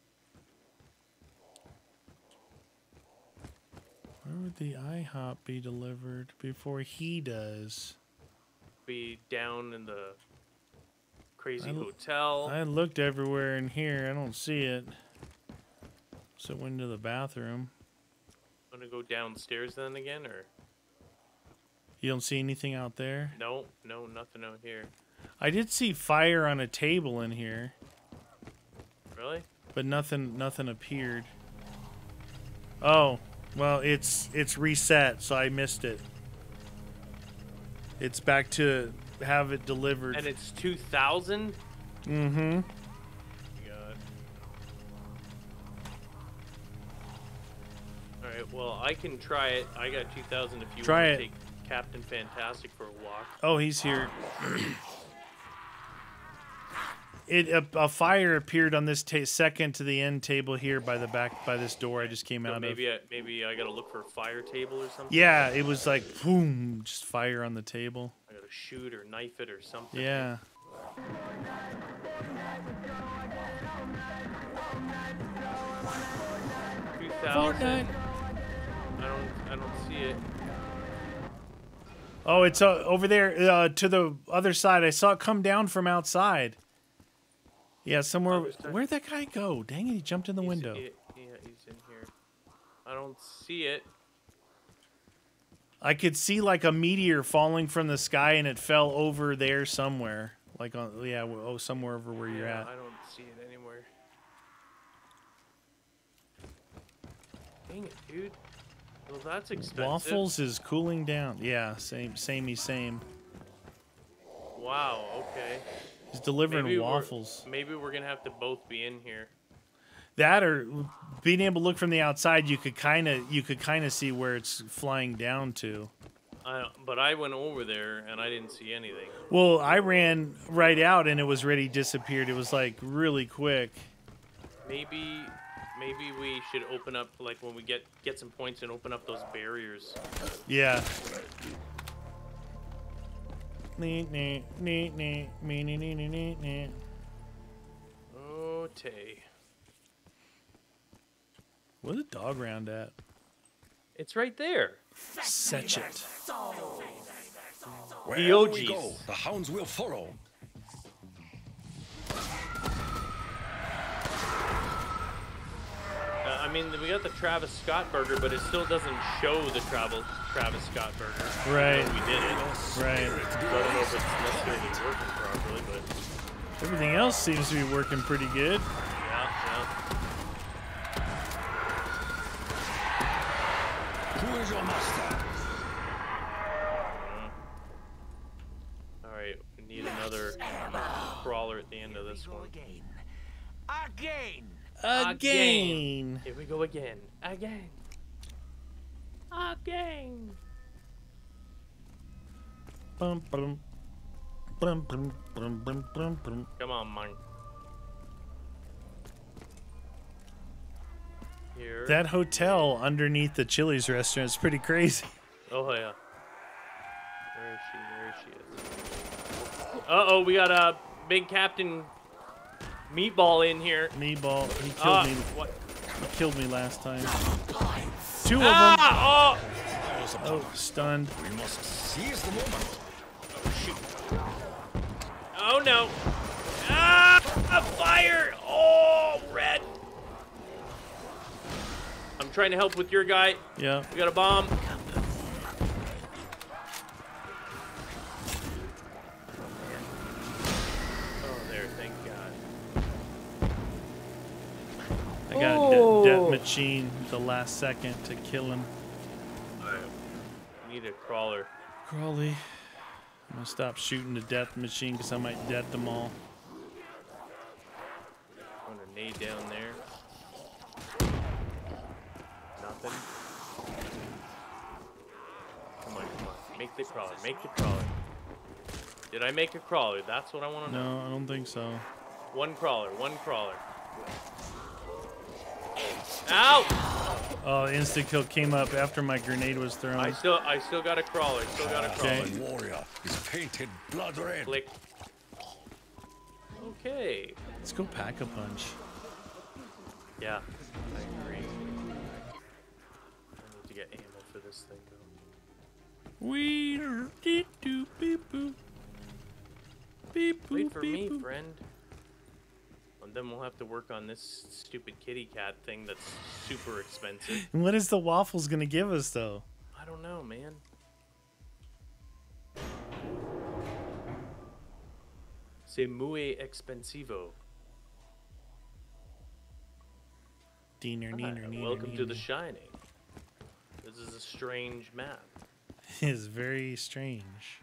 Where would the IHOP be delivered before he does? Be down in the crazy hotel. I looked everywhere in here. I don't see it. So it went into the bathroom. I'm gonna go downstairs then again, or? You don't see anything out there? No, no, nothing out here. I did see fire on a table in here. Really? But nothing appeared. Oh, well, it's reset, so I missed it. It's back to have it delivered. And it's 2,000? Mm-hmm. All right, well, I can try it. I got 2,000 if you want to take Captain Fantastic for a walk. Oh, he's here. A fire appeared on this second to the end table here by the back by this door I just came out of. Maybe I gotta look for a fire table or something. Yeah, it was like boom, just fire on the table. I gotta shoot or knife it or something. Yeah. $2,000. I don't see it. Oh, it's over there to the other side. I saw it come down from outside. Yeah, somewhere. Where'd that guy go? Dang it, he jumped in the window. Yeah, he's in here. I don't see it. I could see like a meteor falling from the sky, and it fell over there somewhere. Like on somewhere over where you're at. I don't see it anywhere. Dang it, dude. Well, that's expensive. Waffles is cooling down. Yeah, same. Wow. Okay. He's delivering waffles. Maybe we're going to have to both be in here. That or being able to look from the outside, you could kind of see where it's flying down to. But I went over there and I didn't see anything. Well, I ran right out and it was already disappeared. It was like really quick. Maybe Maybe we should open up, like, when we get some points and open up those barriers. Yeah. Oh, Tay. Where's the dog round at? It's right there. Set it. Where we go, the hounds will follow. I mean, we got the Travis Scott burger, but it still doesn't show the Travis Scott burger. Right. We did it. Right. I don't know if it's necessarily working properly, but... Everything else seems to be working pretty good. Yeah. Who is your master? All right, we need another crawler at the end of this one. Again. Here we go again. Again. Come on, man. Here. That hotel underneath the Chili's restaurant is pretty crazy. Oh yeah. Where is she? Uh-oh, we got a big captain. Meatball in here. Meatball. He killed me. What? He killed me last time. Two of them. Oh. Oh, stunned. We must seize the moment. Oh shoot. Oh no. Ah! A fire! Oh, red. I'm trying to help with your guy. Yeah. We got a bomb. I got a death machine the last second to kill him. Alright. Need a crawler. Crawly. I'm gonna stop shooting the death machine because I might death them all. I'm gonna nade down there. Nothing. Come on, come on. Make the crawler. Make the crawler. Did I make a crawler? That's what I want to know. No, I don't think so. One crawler. One crawler. Ow! Oh, instant kill came up after my grenade was thrown. I still got a crawler. Still got a crawler. Okay. Warrior is painted blood red. Click. Okay. Let's go pack a punch. Yeah, I agree. I need to get ammo for this thing though. We did do beep boop. Beep boop. Wait for me, friend. And then we'll have to work on this stupid kitty cat thing that's super expensive. And what is the waffles gonna give us though? I don't know, man. C'est muy expensivo. Welcome to The Shining. This is a strange map. It is very strange.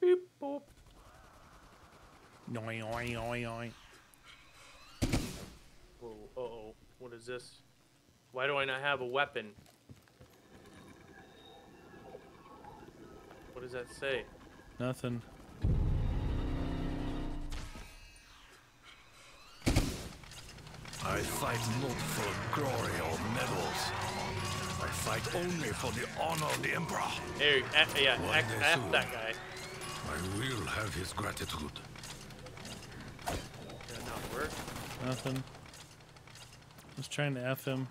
Beep boop. Oi, oi, oi, oi. Whoa, uh-oh. What is this? Why do I not have a weapon? What does that say? Nothing. I fight not for glory or medals. I fight only for the honor of the emperor. There, yeah, F that guy. I will have his gratitude. Nothing. I was trying to F him.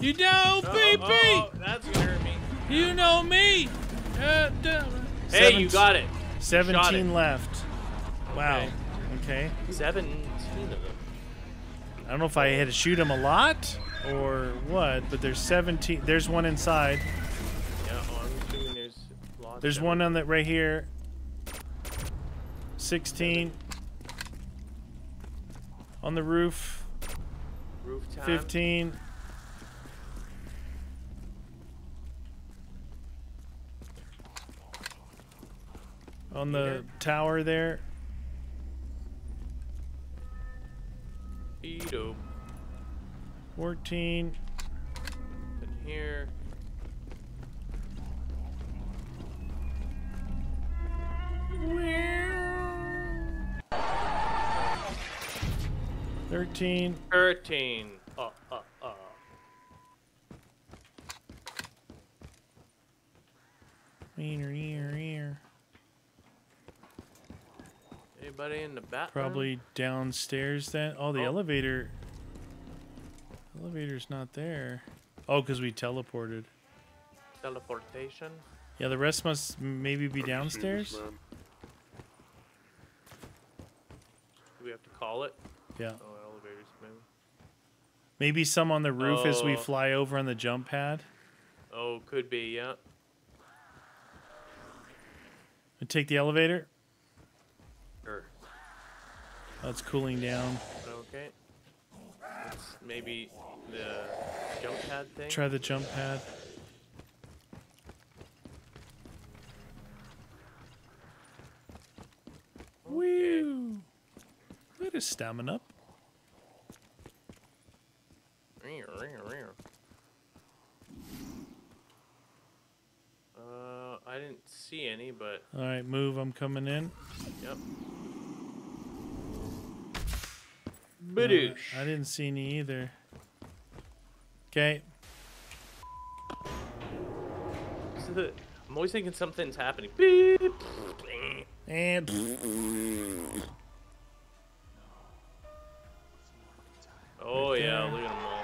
You know, baby! Oh, that's gonna hurt me. You know me! Hey, you got it. 17 left. Wow. Okay. 17 of them. I don't know if I had to shoot him a lot or what, but there's 17. There's one inside. Yeah, I'm assuming there's lots. There's one on that right here. 16 on the roof. 15. On the tower there. Edo. 14. In here. 13. Anybody in the bathroom? Probably downstairs then. Oh, the elevator. Elevator's not there. Oh, because we teleported. Teleportation? Yeah, the rest must maybe be downstairs. Do we have to call it? Yeah. Oh, elevators move. Maybe some on the roof as we fly over on the jump pad. Oh, could be, yeah. We take the elevator. Sure. Oh, it's cooling down. Okay. It's maybe the jump pad thing. Try the jump pad. Woo! Let us stamina up. I didn't see any, but... All right, move. I'm coming in. Yep. I didn't see any either. Okay. I'm always thinking something's happening. Beep. And... Oh, right yeah, look at them all.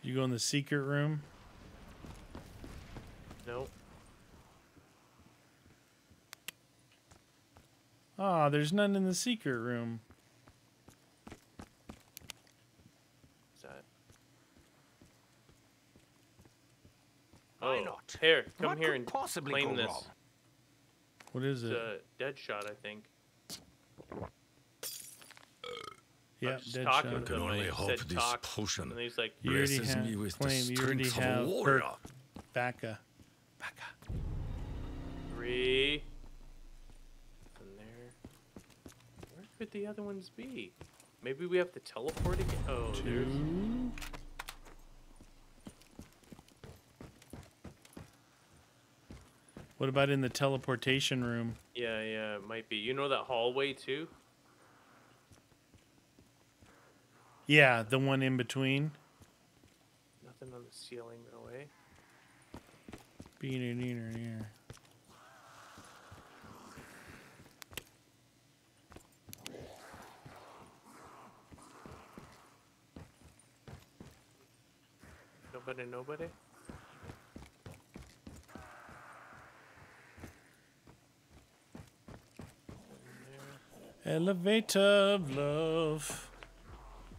You go in the secret room? Nope. Ah, there's none in the secret room. What's that? Why not? Here, come here and claim this. What is it? It's a dead shot, I think. Yeah, I can only hope this potion blesses me with the strength of a warrior. Bacca. 3. And there. Where could the other ones be? Maybe we have to teleport again. Oh, 2. What about in the teleportation room? Yeah, it might be. You know that hallway too? Yeah, the one in between. Nothing on the ceiling, no way. Nobody? Elevator of love.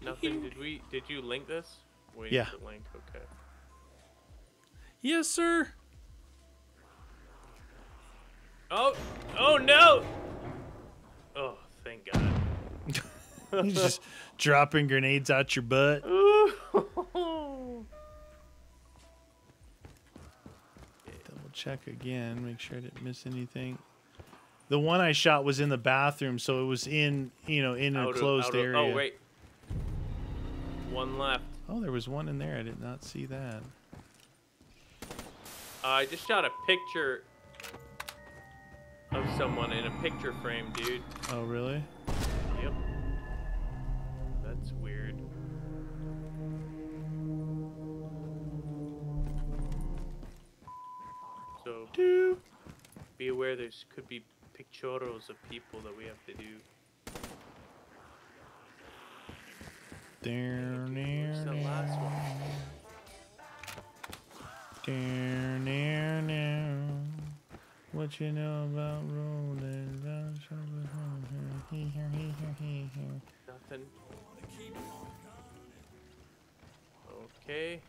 Nothing. Did you link this? Wait, yeah. The link. Okay. Yes, sir. Oh no! Oh, thank God. He's just dropping grenades out your butt. Double check again. Make sure I didn't miss anything. The one I shot was in the bathroom, so it was in in a closed area. Oh wait. 1 left. Oh, there was 1 in there. I did not see that. I just shot a picture of someone in a picture frame, dude. Oh, really? Yep. That's weird. So, be aware there could be pictorials of people that we have to do. There. What you know about rolling down here? Nothing. Okay.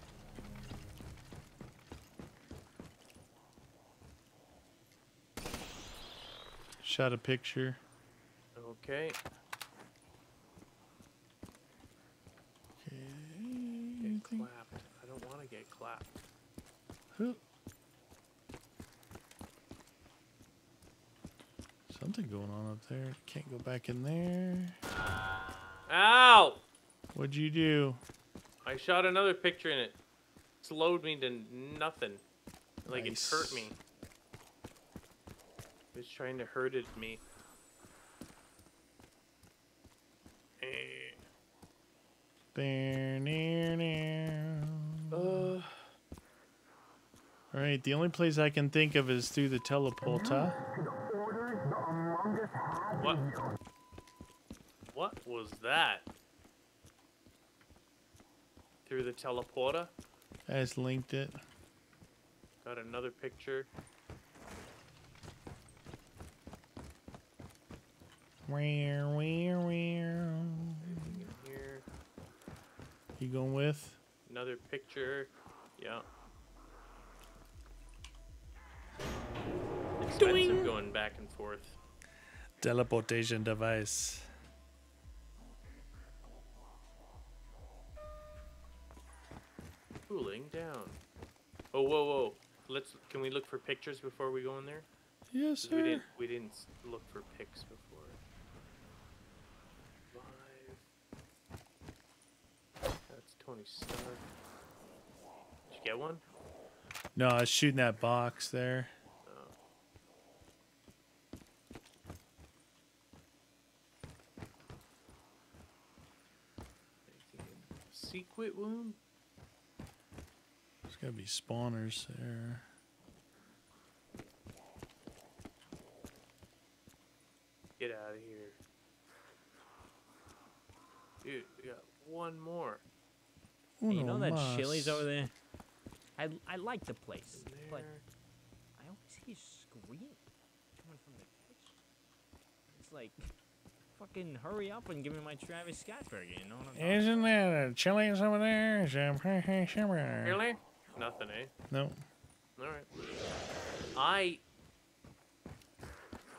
Shot a picture. Okay. clapped. I don't want to get clapped. Who? Something going on up there. Can't go back in there. Ow! What'd you do? I shot another picture in it. Slowed me to nothing. Like nice. It hurt me. It was trying to hurt it me. Alright, the only place I can think of is through the telepulta. What? What was that? Through the teleporter? I just linked it. Got another picture. Where? You going with? Another picture. Yeah. Expensive going back and forth. Teleportation device. Cooling down. Oh, whoa, whoa. Let's. Can we look for pictures before we go in there? Yes, sir. We didn't look for pics before. That's Tony Stark. Did you get one? No, I was shooting that box there. Secret room? There's gotta be spawners there. Get out of here. Dude, we got one more. Hey, you know that Chili's over there? I like the place, but I always hear screaming coming from the kitchen. It's like... Fucking hurry up and give me my Travis Scott burger, you know what I'm talking about? Isn't that a Chili's over there? Really? Nothing, eh? No. Alright.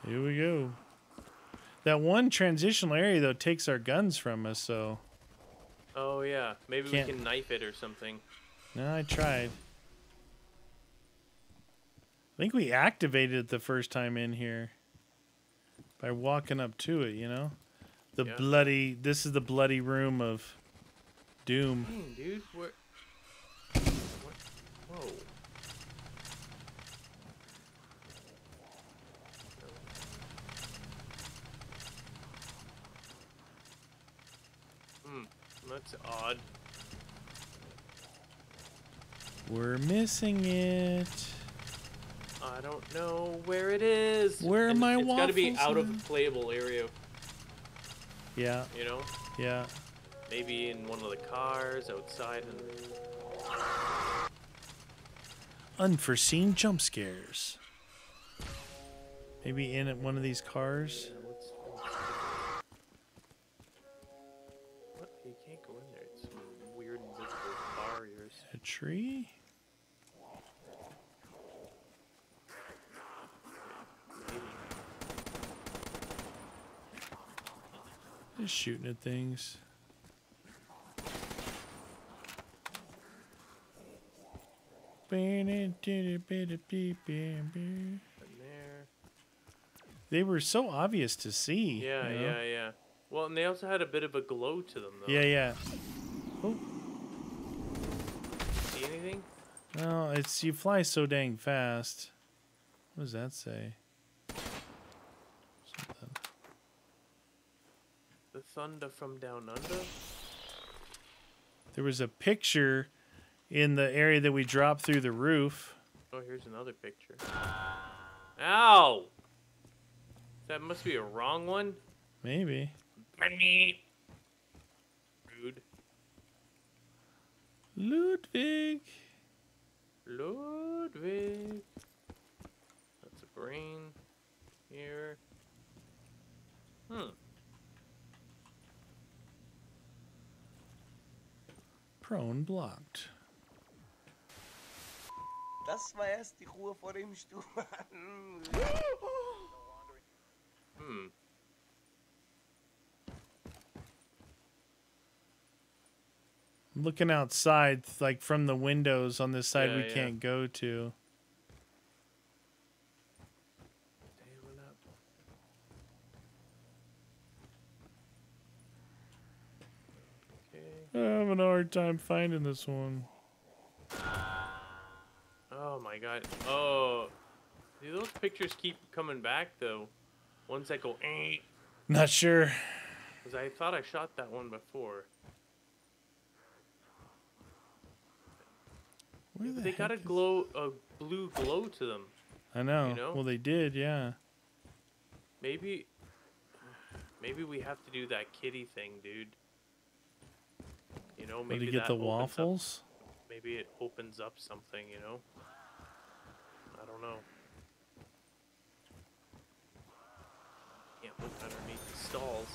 Here we go. That one transitional area, though, takes our guns from us, so... Oh, yeah. Maybe we can knife it or something. No, I tried. I think we activated it the first time in here. By walking up to it, you know? This is the bloody room of doom. Dang, dude, what? Whoa. Hmm, that's odd. We're missing it. I don't know where it is. Where are my waffles? It's got to be out of a playable area. Yeah. You know? Yeah. Maybe in one of the cars, outside. Unforeseen jump scares. Maybe in one of these cars. Yeah, what? You can't go in there. It's some weird invisible barriers. A tree? Just shooting at things. They were so obvious to see. Yeah, you know? Yeah. Well, and they also had a bit of a glow to them, though. Yeah. Oh. See anything? No, it's you fly so dang fast. What does that say? Thunder from down under. There was a picture in the area that we dropped through the roof. Oh, here's another picture. Ow! That must be a wrong one. Maybe. Rude. Ludwig. That's a brain. Here. Prone blocked. Das war erst die Ruhe vor dem Sturm. Looking outside, like from the windows on this side, we can't go to. I'm having a hard time finding this one. Oh my god. Oh. Do those pictures keep coming back though? Ones that go eh. Not sure. Because I thought I shot that one before. They got a glow, a blue glow to them. I know. You know? Well, they did, yeah. Maybe we have to do that kitty thing, dude. You know, maybe get the waffles. Maybe it opens up something, you know. I don't know. Can't look underneath the stalls.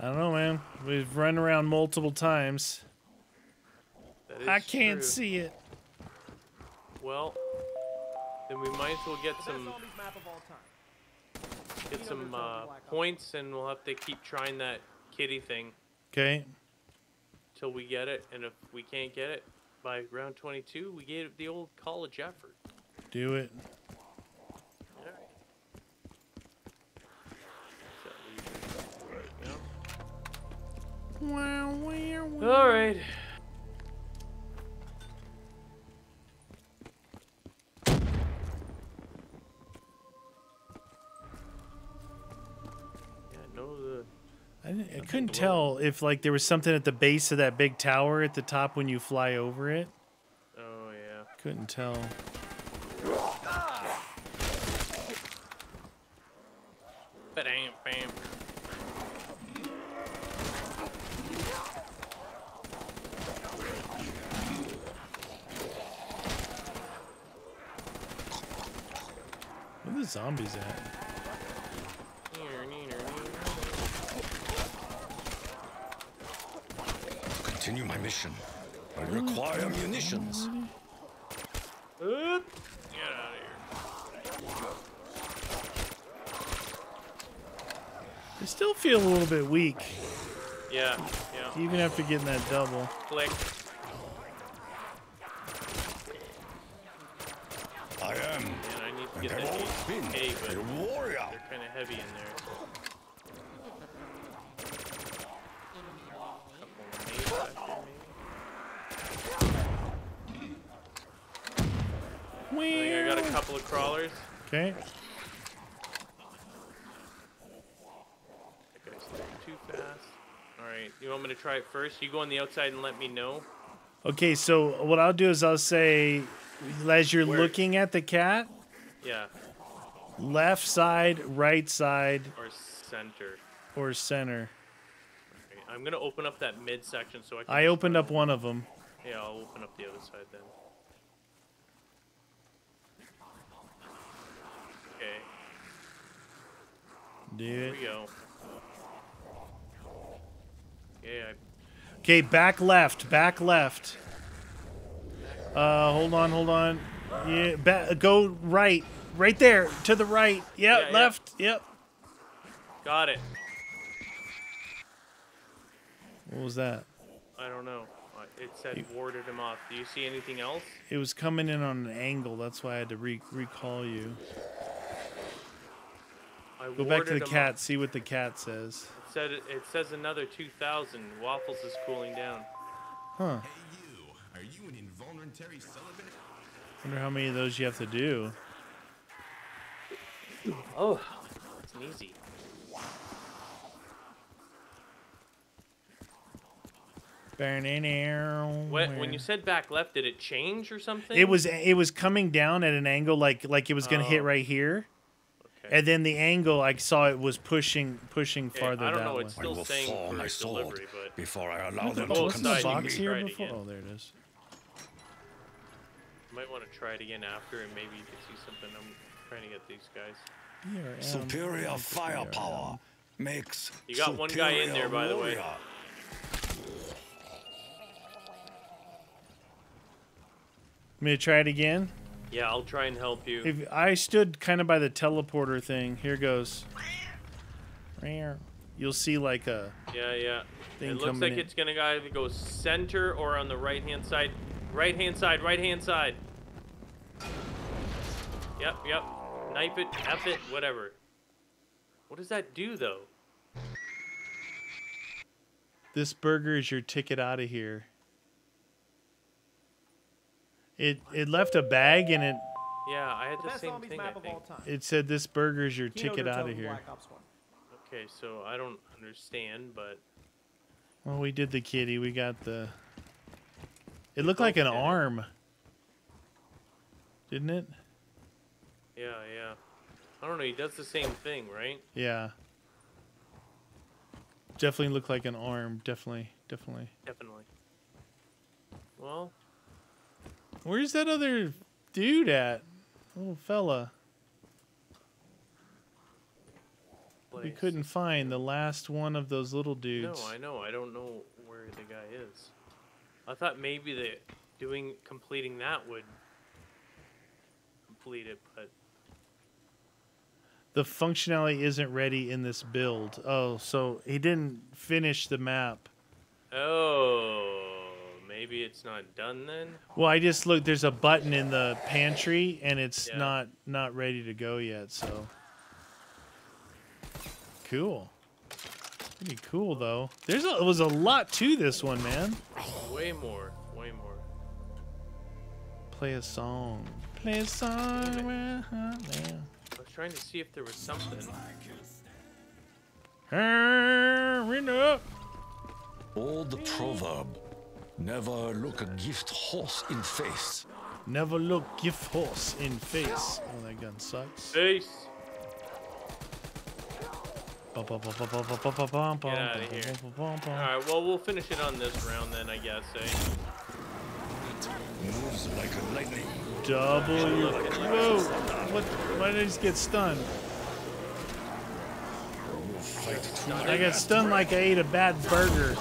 I don't know, man. We've run around multiple times. I can't see it. Well, then we might as well get some points, and we'll have to keep trying that kitty thing. Okay. Till we get it, and if we can't get it by round 22, we gave it the old college effort. Do it. Wow, wow. All right. Yeah, I couldn't tell if like there was something at the base of that big tower at the top when you fly over it. Oh yeah. Couldn't tell. Ah! Ba-dam, bam. Where the zombies at? Continue my mission. I require munitions. Get out of here. I still feel a little bit weak. Yeah, yeah. Even after getting that double. Click. I am. Get that HBK, but they're kind of heavy in there. I got a couple of crawlers. Okay. That guy's too fast. All right, you want me to try it first? You go on the outside and let me know. Okay, so what I'll do is I'll say, as you're looking at the cat. Yeah. Left side, right side, or center. Or center. Okay, I'm gonna open up that mid section so I can. I opened up one of them. Yeah, I'll open up the other side then. Okay. Here we go. Yeah. Okay, back left, back left. Hold on, hold on. Yeah, go right, right there, to the right. Yep, yeah, left. Yeah. Yep. Got it. What was that? I don't know. It said warded him off. Do you see anything else? It was coming in on an angle. That's why I had to recall you. Go back to the cat. See what the cat says. It said it says another 2,000. Waffles is cooling down. Huh. Hey, you. Are you an involuntary celibate? Wonder how many of those you have to do. Oh, that's an easy. When you said back left, did it change or something? It was coming down at an angle, like it was gonna hit right here, and then the angle I saw it was pushing farther. I don't know. It's still saying my sword before I allow them to consume me. Oh, there it is. Might want to try it again after, and maybe you can see something. I'm trying to get these guys. Superior firepower makes. You got one guy in there, by the way. Want me to try it again? Yeah, I'll try and help you. If I stood kind of by the teleporter thing. Here goes. you'll see like a thing. It looks like it's gonna either go center or on the right-hand side. Right-hand side, right-hand side. Yep, yep. Knife it, F it, whatever. What does that do, though? This burger is your ticket out of here. It left a bag and it... Yeah, I had the same thing, I think. It said this burger is your ticket out of here. Okay, so I don't understand, but... Well, we did the kitty. We got the... It looked like an arm. Didn't it? Yeah, yeah. I don't know. He does the same thing, right? Yeah. Definitely looked like an arm. Definitely. Definitely. Definitely. Well. Where's that other dude at? Little fella. Place. We couldn't find the last one of those little dudes. No, I know. I don't know where the guy is. I thought maybe that completing that would complete it, but... The functionality isn't ready in this build. Oh, so he didn't finish the map. Oh, maybe it's not done then? Well, I just looked. There's a button in the pantry, and it's not ready to go yet, so... Cool. Pretty cool, though. It was a lot to this one, man. Way more. Way more. Play a song. Play a song. Man. I was trying to see if there was something. Read up. Old proverb: never look a gift horse in face. Never look gift horse in face. Oh, that gun sucks. Face. Get out of here. Alright, well, we'll finish it on this round then, I guess, eh? Moves like a lightning. Double your... Whoa! Why did I just get stunned? I got stunned like I ate a bad burger.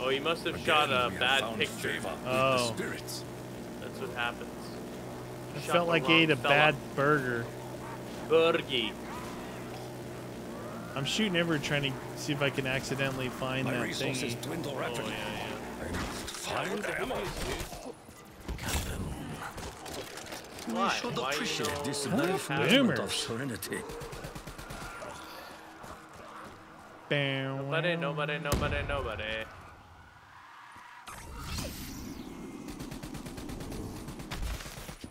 Oh, you must have shot a bad picture. Oh. That's what happens. I felt like I ate a bad burger. Burgie. I'm shooting ever trying to see if I can accidentally find that thing. Dwindle rapidly. Oh, yeah, yeah. Find ammo. We should appreciate this knife movement of serenity. Nobody, nobody, nobody, nobody.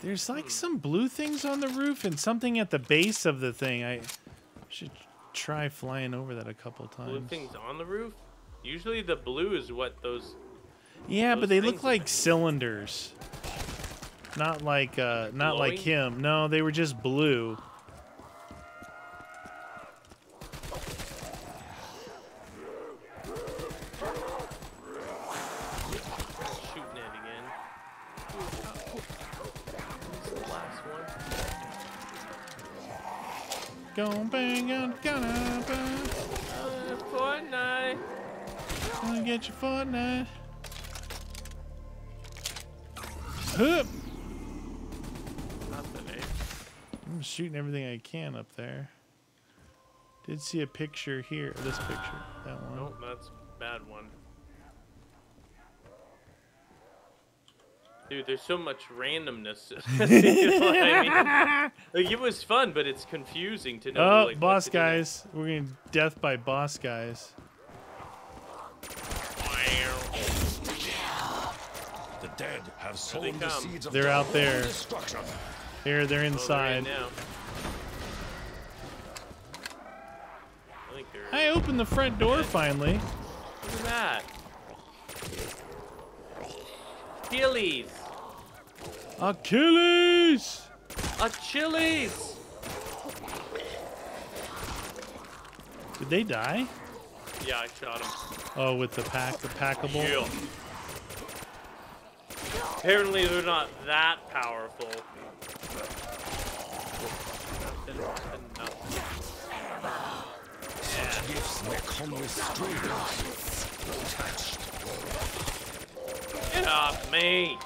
There's like some blue things on the roof and something at the base of the thing. I should... Try flying over that a couple times. Blue things on the roof? Usually the blue is what those... Yeah, but they look like cylinders. Not like him. No, they were just blue. Shooting it again. This is the last one. Go bang on. Fortnite. Gonna get your Fortnite. Hup. I'm shooting everything I can up there. Did see a picture here. This picture. That one. Nope, that's a bad one. Dude, there's so much randomness. You know what I mean? Like, it was fun, but it's confusing to know. Oh, like, boss guys. We're going to death by boss guys. The dead have sown the seeds of... They're out there. Here, they're inside. Well, I think they're... I opened the front door finally. Look at that. Chili's. A Chili's! A Chili's! Did they die? Yeah, I shot him. Oh, with the packable? Yeah. Apparently they're not that powerful. Such gifts may come with strangers. Get off me!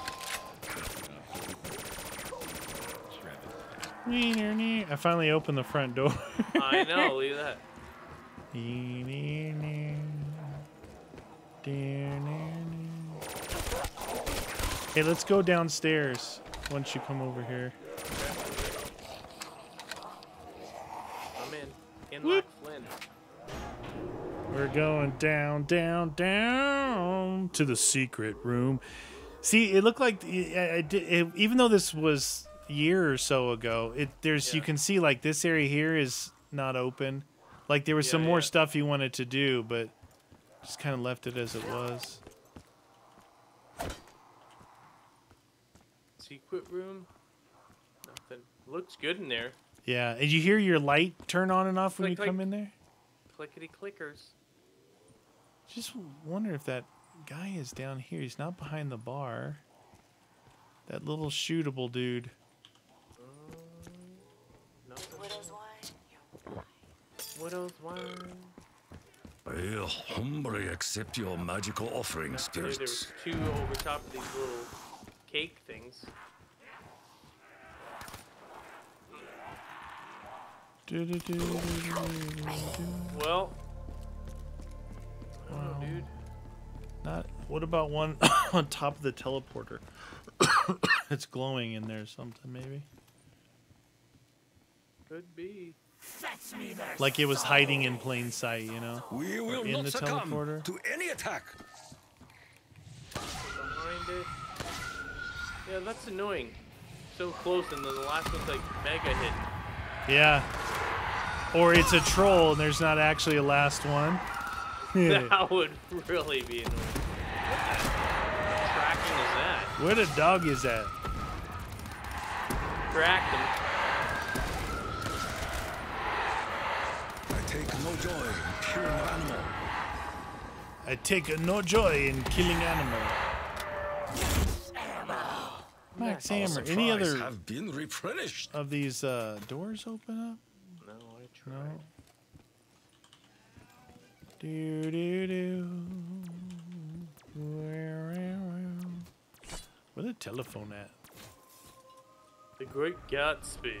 I finally opened the front door. I know, look at that. Hey, let's go downstairs once you come over here. I'm in. Whoop. Flynn. We're going down, down, down to the secret room. See, it looked like I did, even though this was a year or so ago, there's you can see like this area here is not open. Like there was some more stuff you wanted to do, but just kind of left it as it was. Secret room? Nothing. Looks good in there. Yeah. Did you hear your light turn on and off when you come in there? Clickety clickers. Just wonder if that guy is down here. He's not behind the bar. That little shootable dude. Widow's wine. Widow's wine. I'll humbly accept your magical offering, spirits. There was two over top of these little cake things. Well, I don't know, dude. Not. What about one on top of the teleporter? It's glowing in there, something maybe. Could be. Like it was hiding in plain sight, you know? We will in not the teleporter. To any attack. Behind it. Yeah, that's annoying. So close, and then the last one's like mega hit. Yeah. Or it's a troll, and there's not actually a last one. That would really be annoying. What tracking is that? Where the dog is at? Track him. I take no joy in killing animal. Max Hammer. Any other have been replenished. Of these doors open up? No, I tried. No. Do do do. Where the telephone at? The Great Gatsby.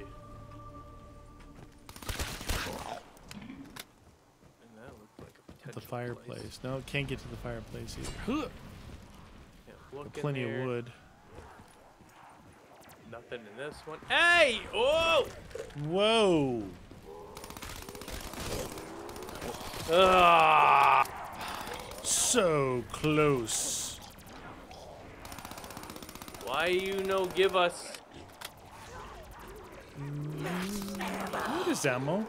The fireplace. No, it can't get to the fireplace either. Plenty of wood. Nothing in this one. Hey! Oh! Whoa! Ah! So close. Why you no give us? What is ammo?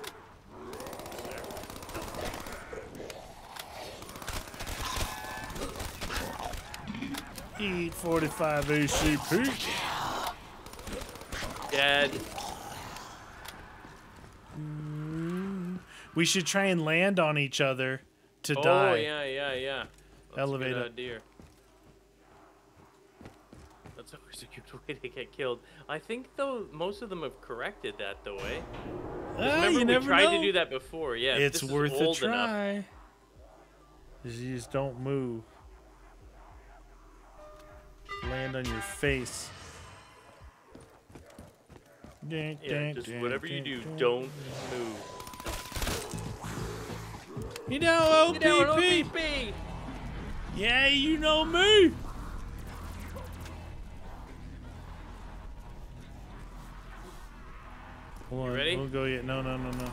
Eat 45 ACP. Dead. We should try and land on each other to die. Oh, yeah, yeah, yeah. Elevate a deer. That's always a good way to get killed. I think, though, most of them have corrected that, though, eh? Remember, we tried to do that before, yeah. It's worth a try. You just don't move. Land on your face. Yeah, just whatever you do, don't move. You know, OPP. Yeah, you know me. Hold on, ready? We'll go yet. No, no, no, no.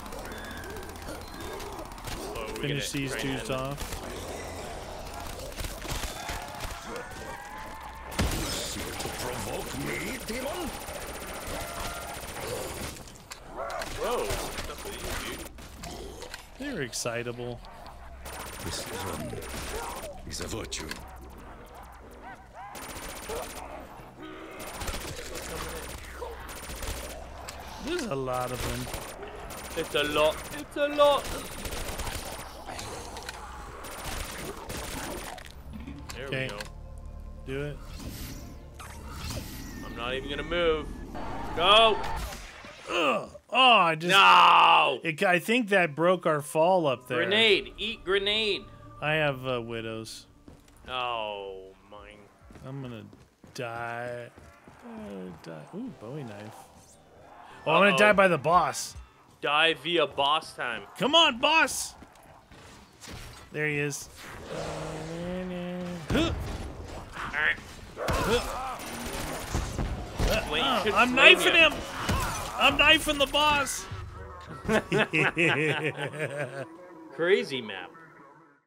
Oh, finish these dudes off. Me, demon? Whoa, what's up with you, dude? They're excitable. This one is a virtue. There's a lot of them. It's a lot. It's a lot. There we go. Do it. Not even gonna move. Go. Ugh. Oh, I just. No. I think that broke our fall up there. Grenade. Eat grenade. I have widows. Oh, mine. I'm gonna die. Ooh, Bowie knife. Oh, I'm gonna die by the boss. Die via boss time. Come on, boss. There he is. All right. Wait, I'm knifing him. I'm knifing the boss. Crazy map.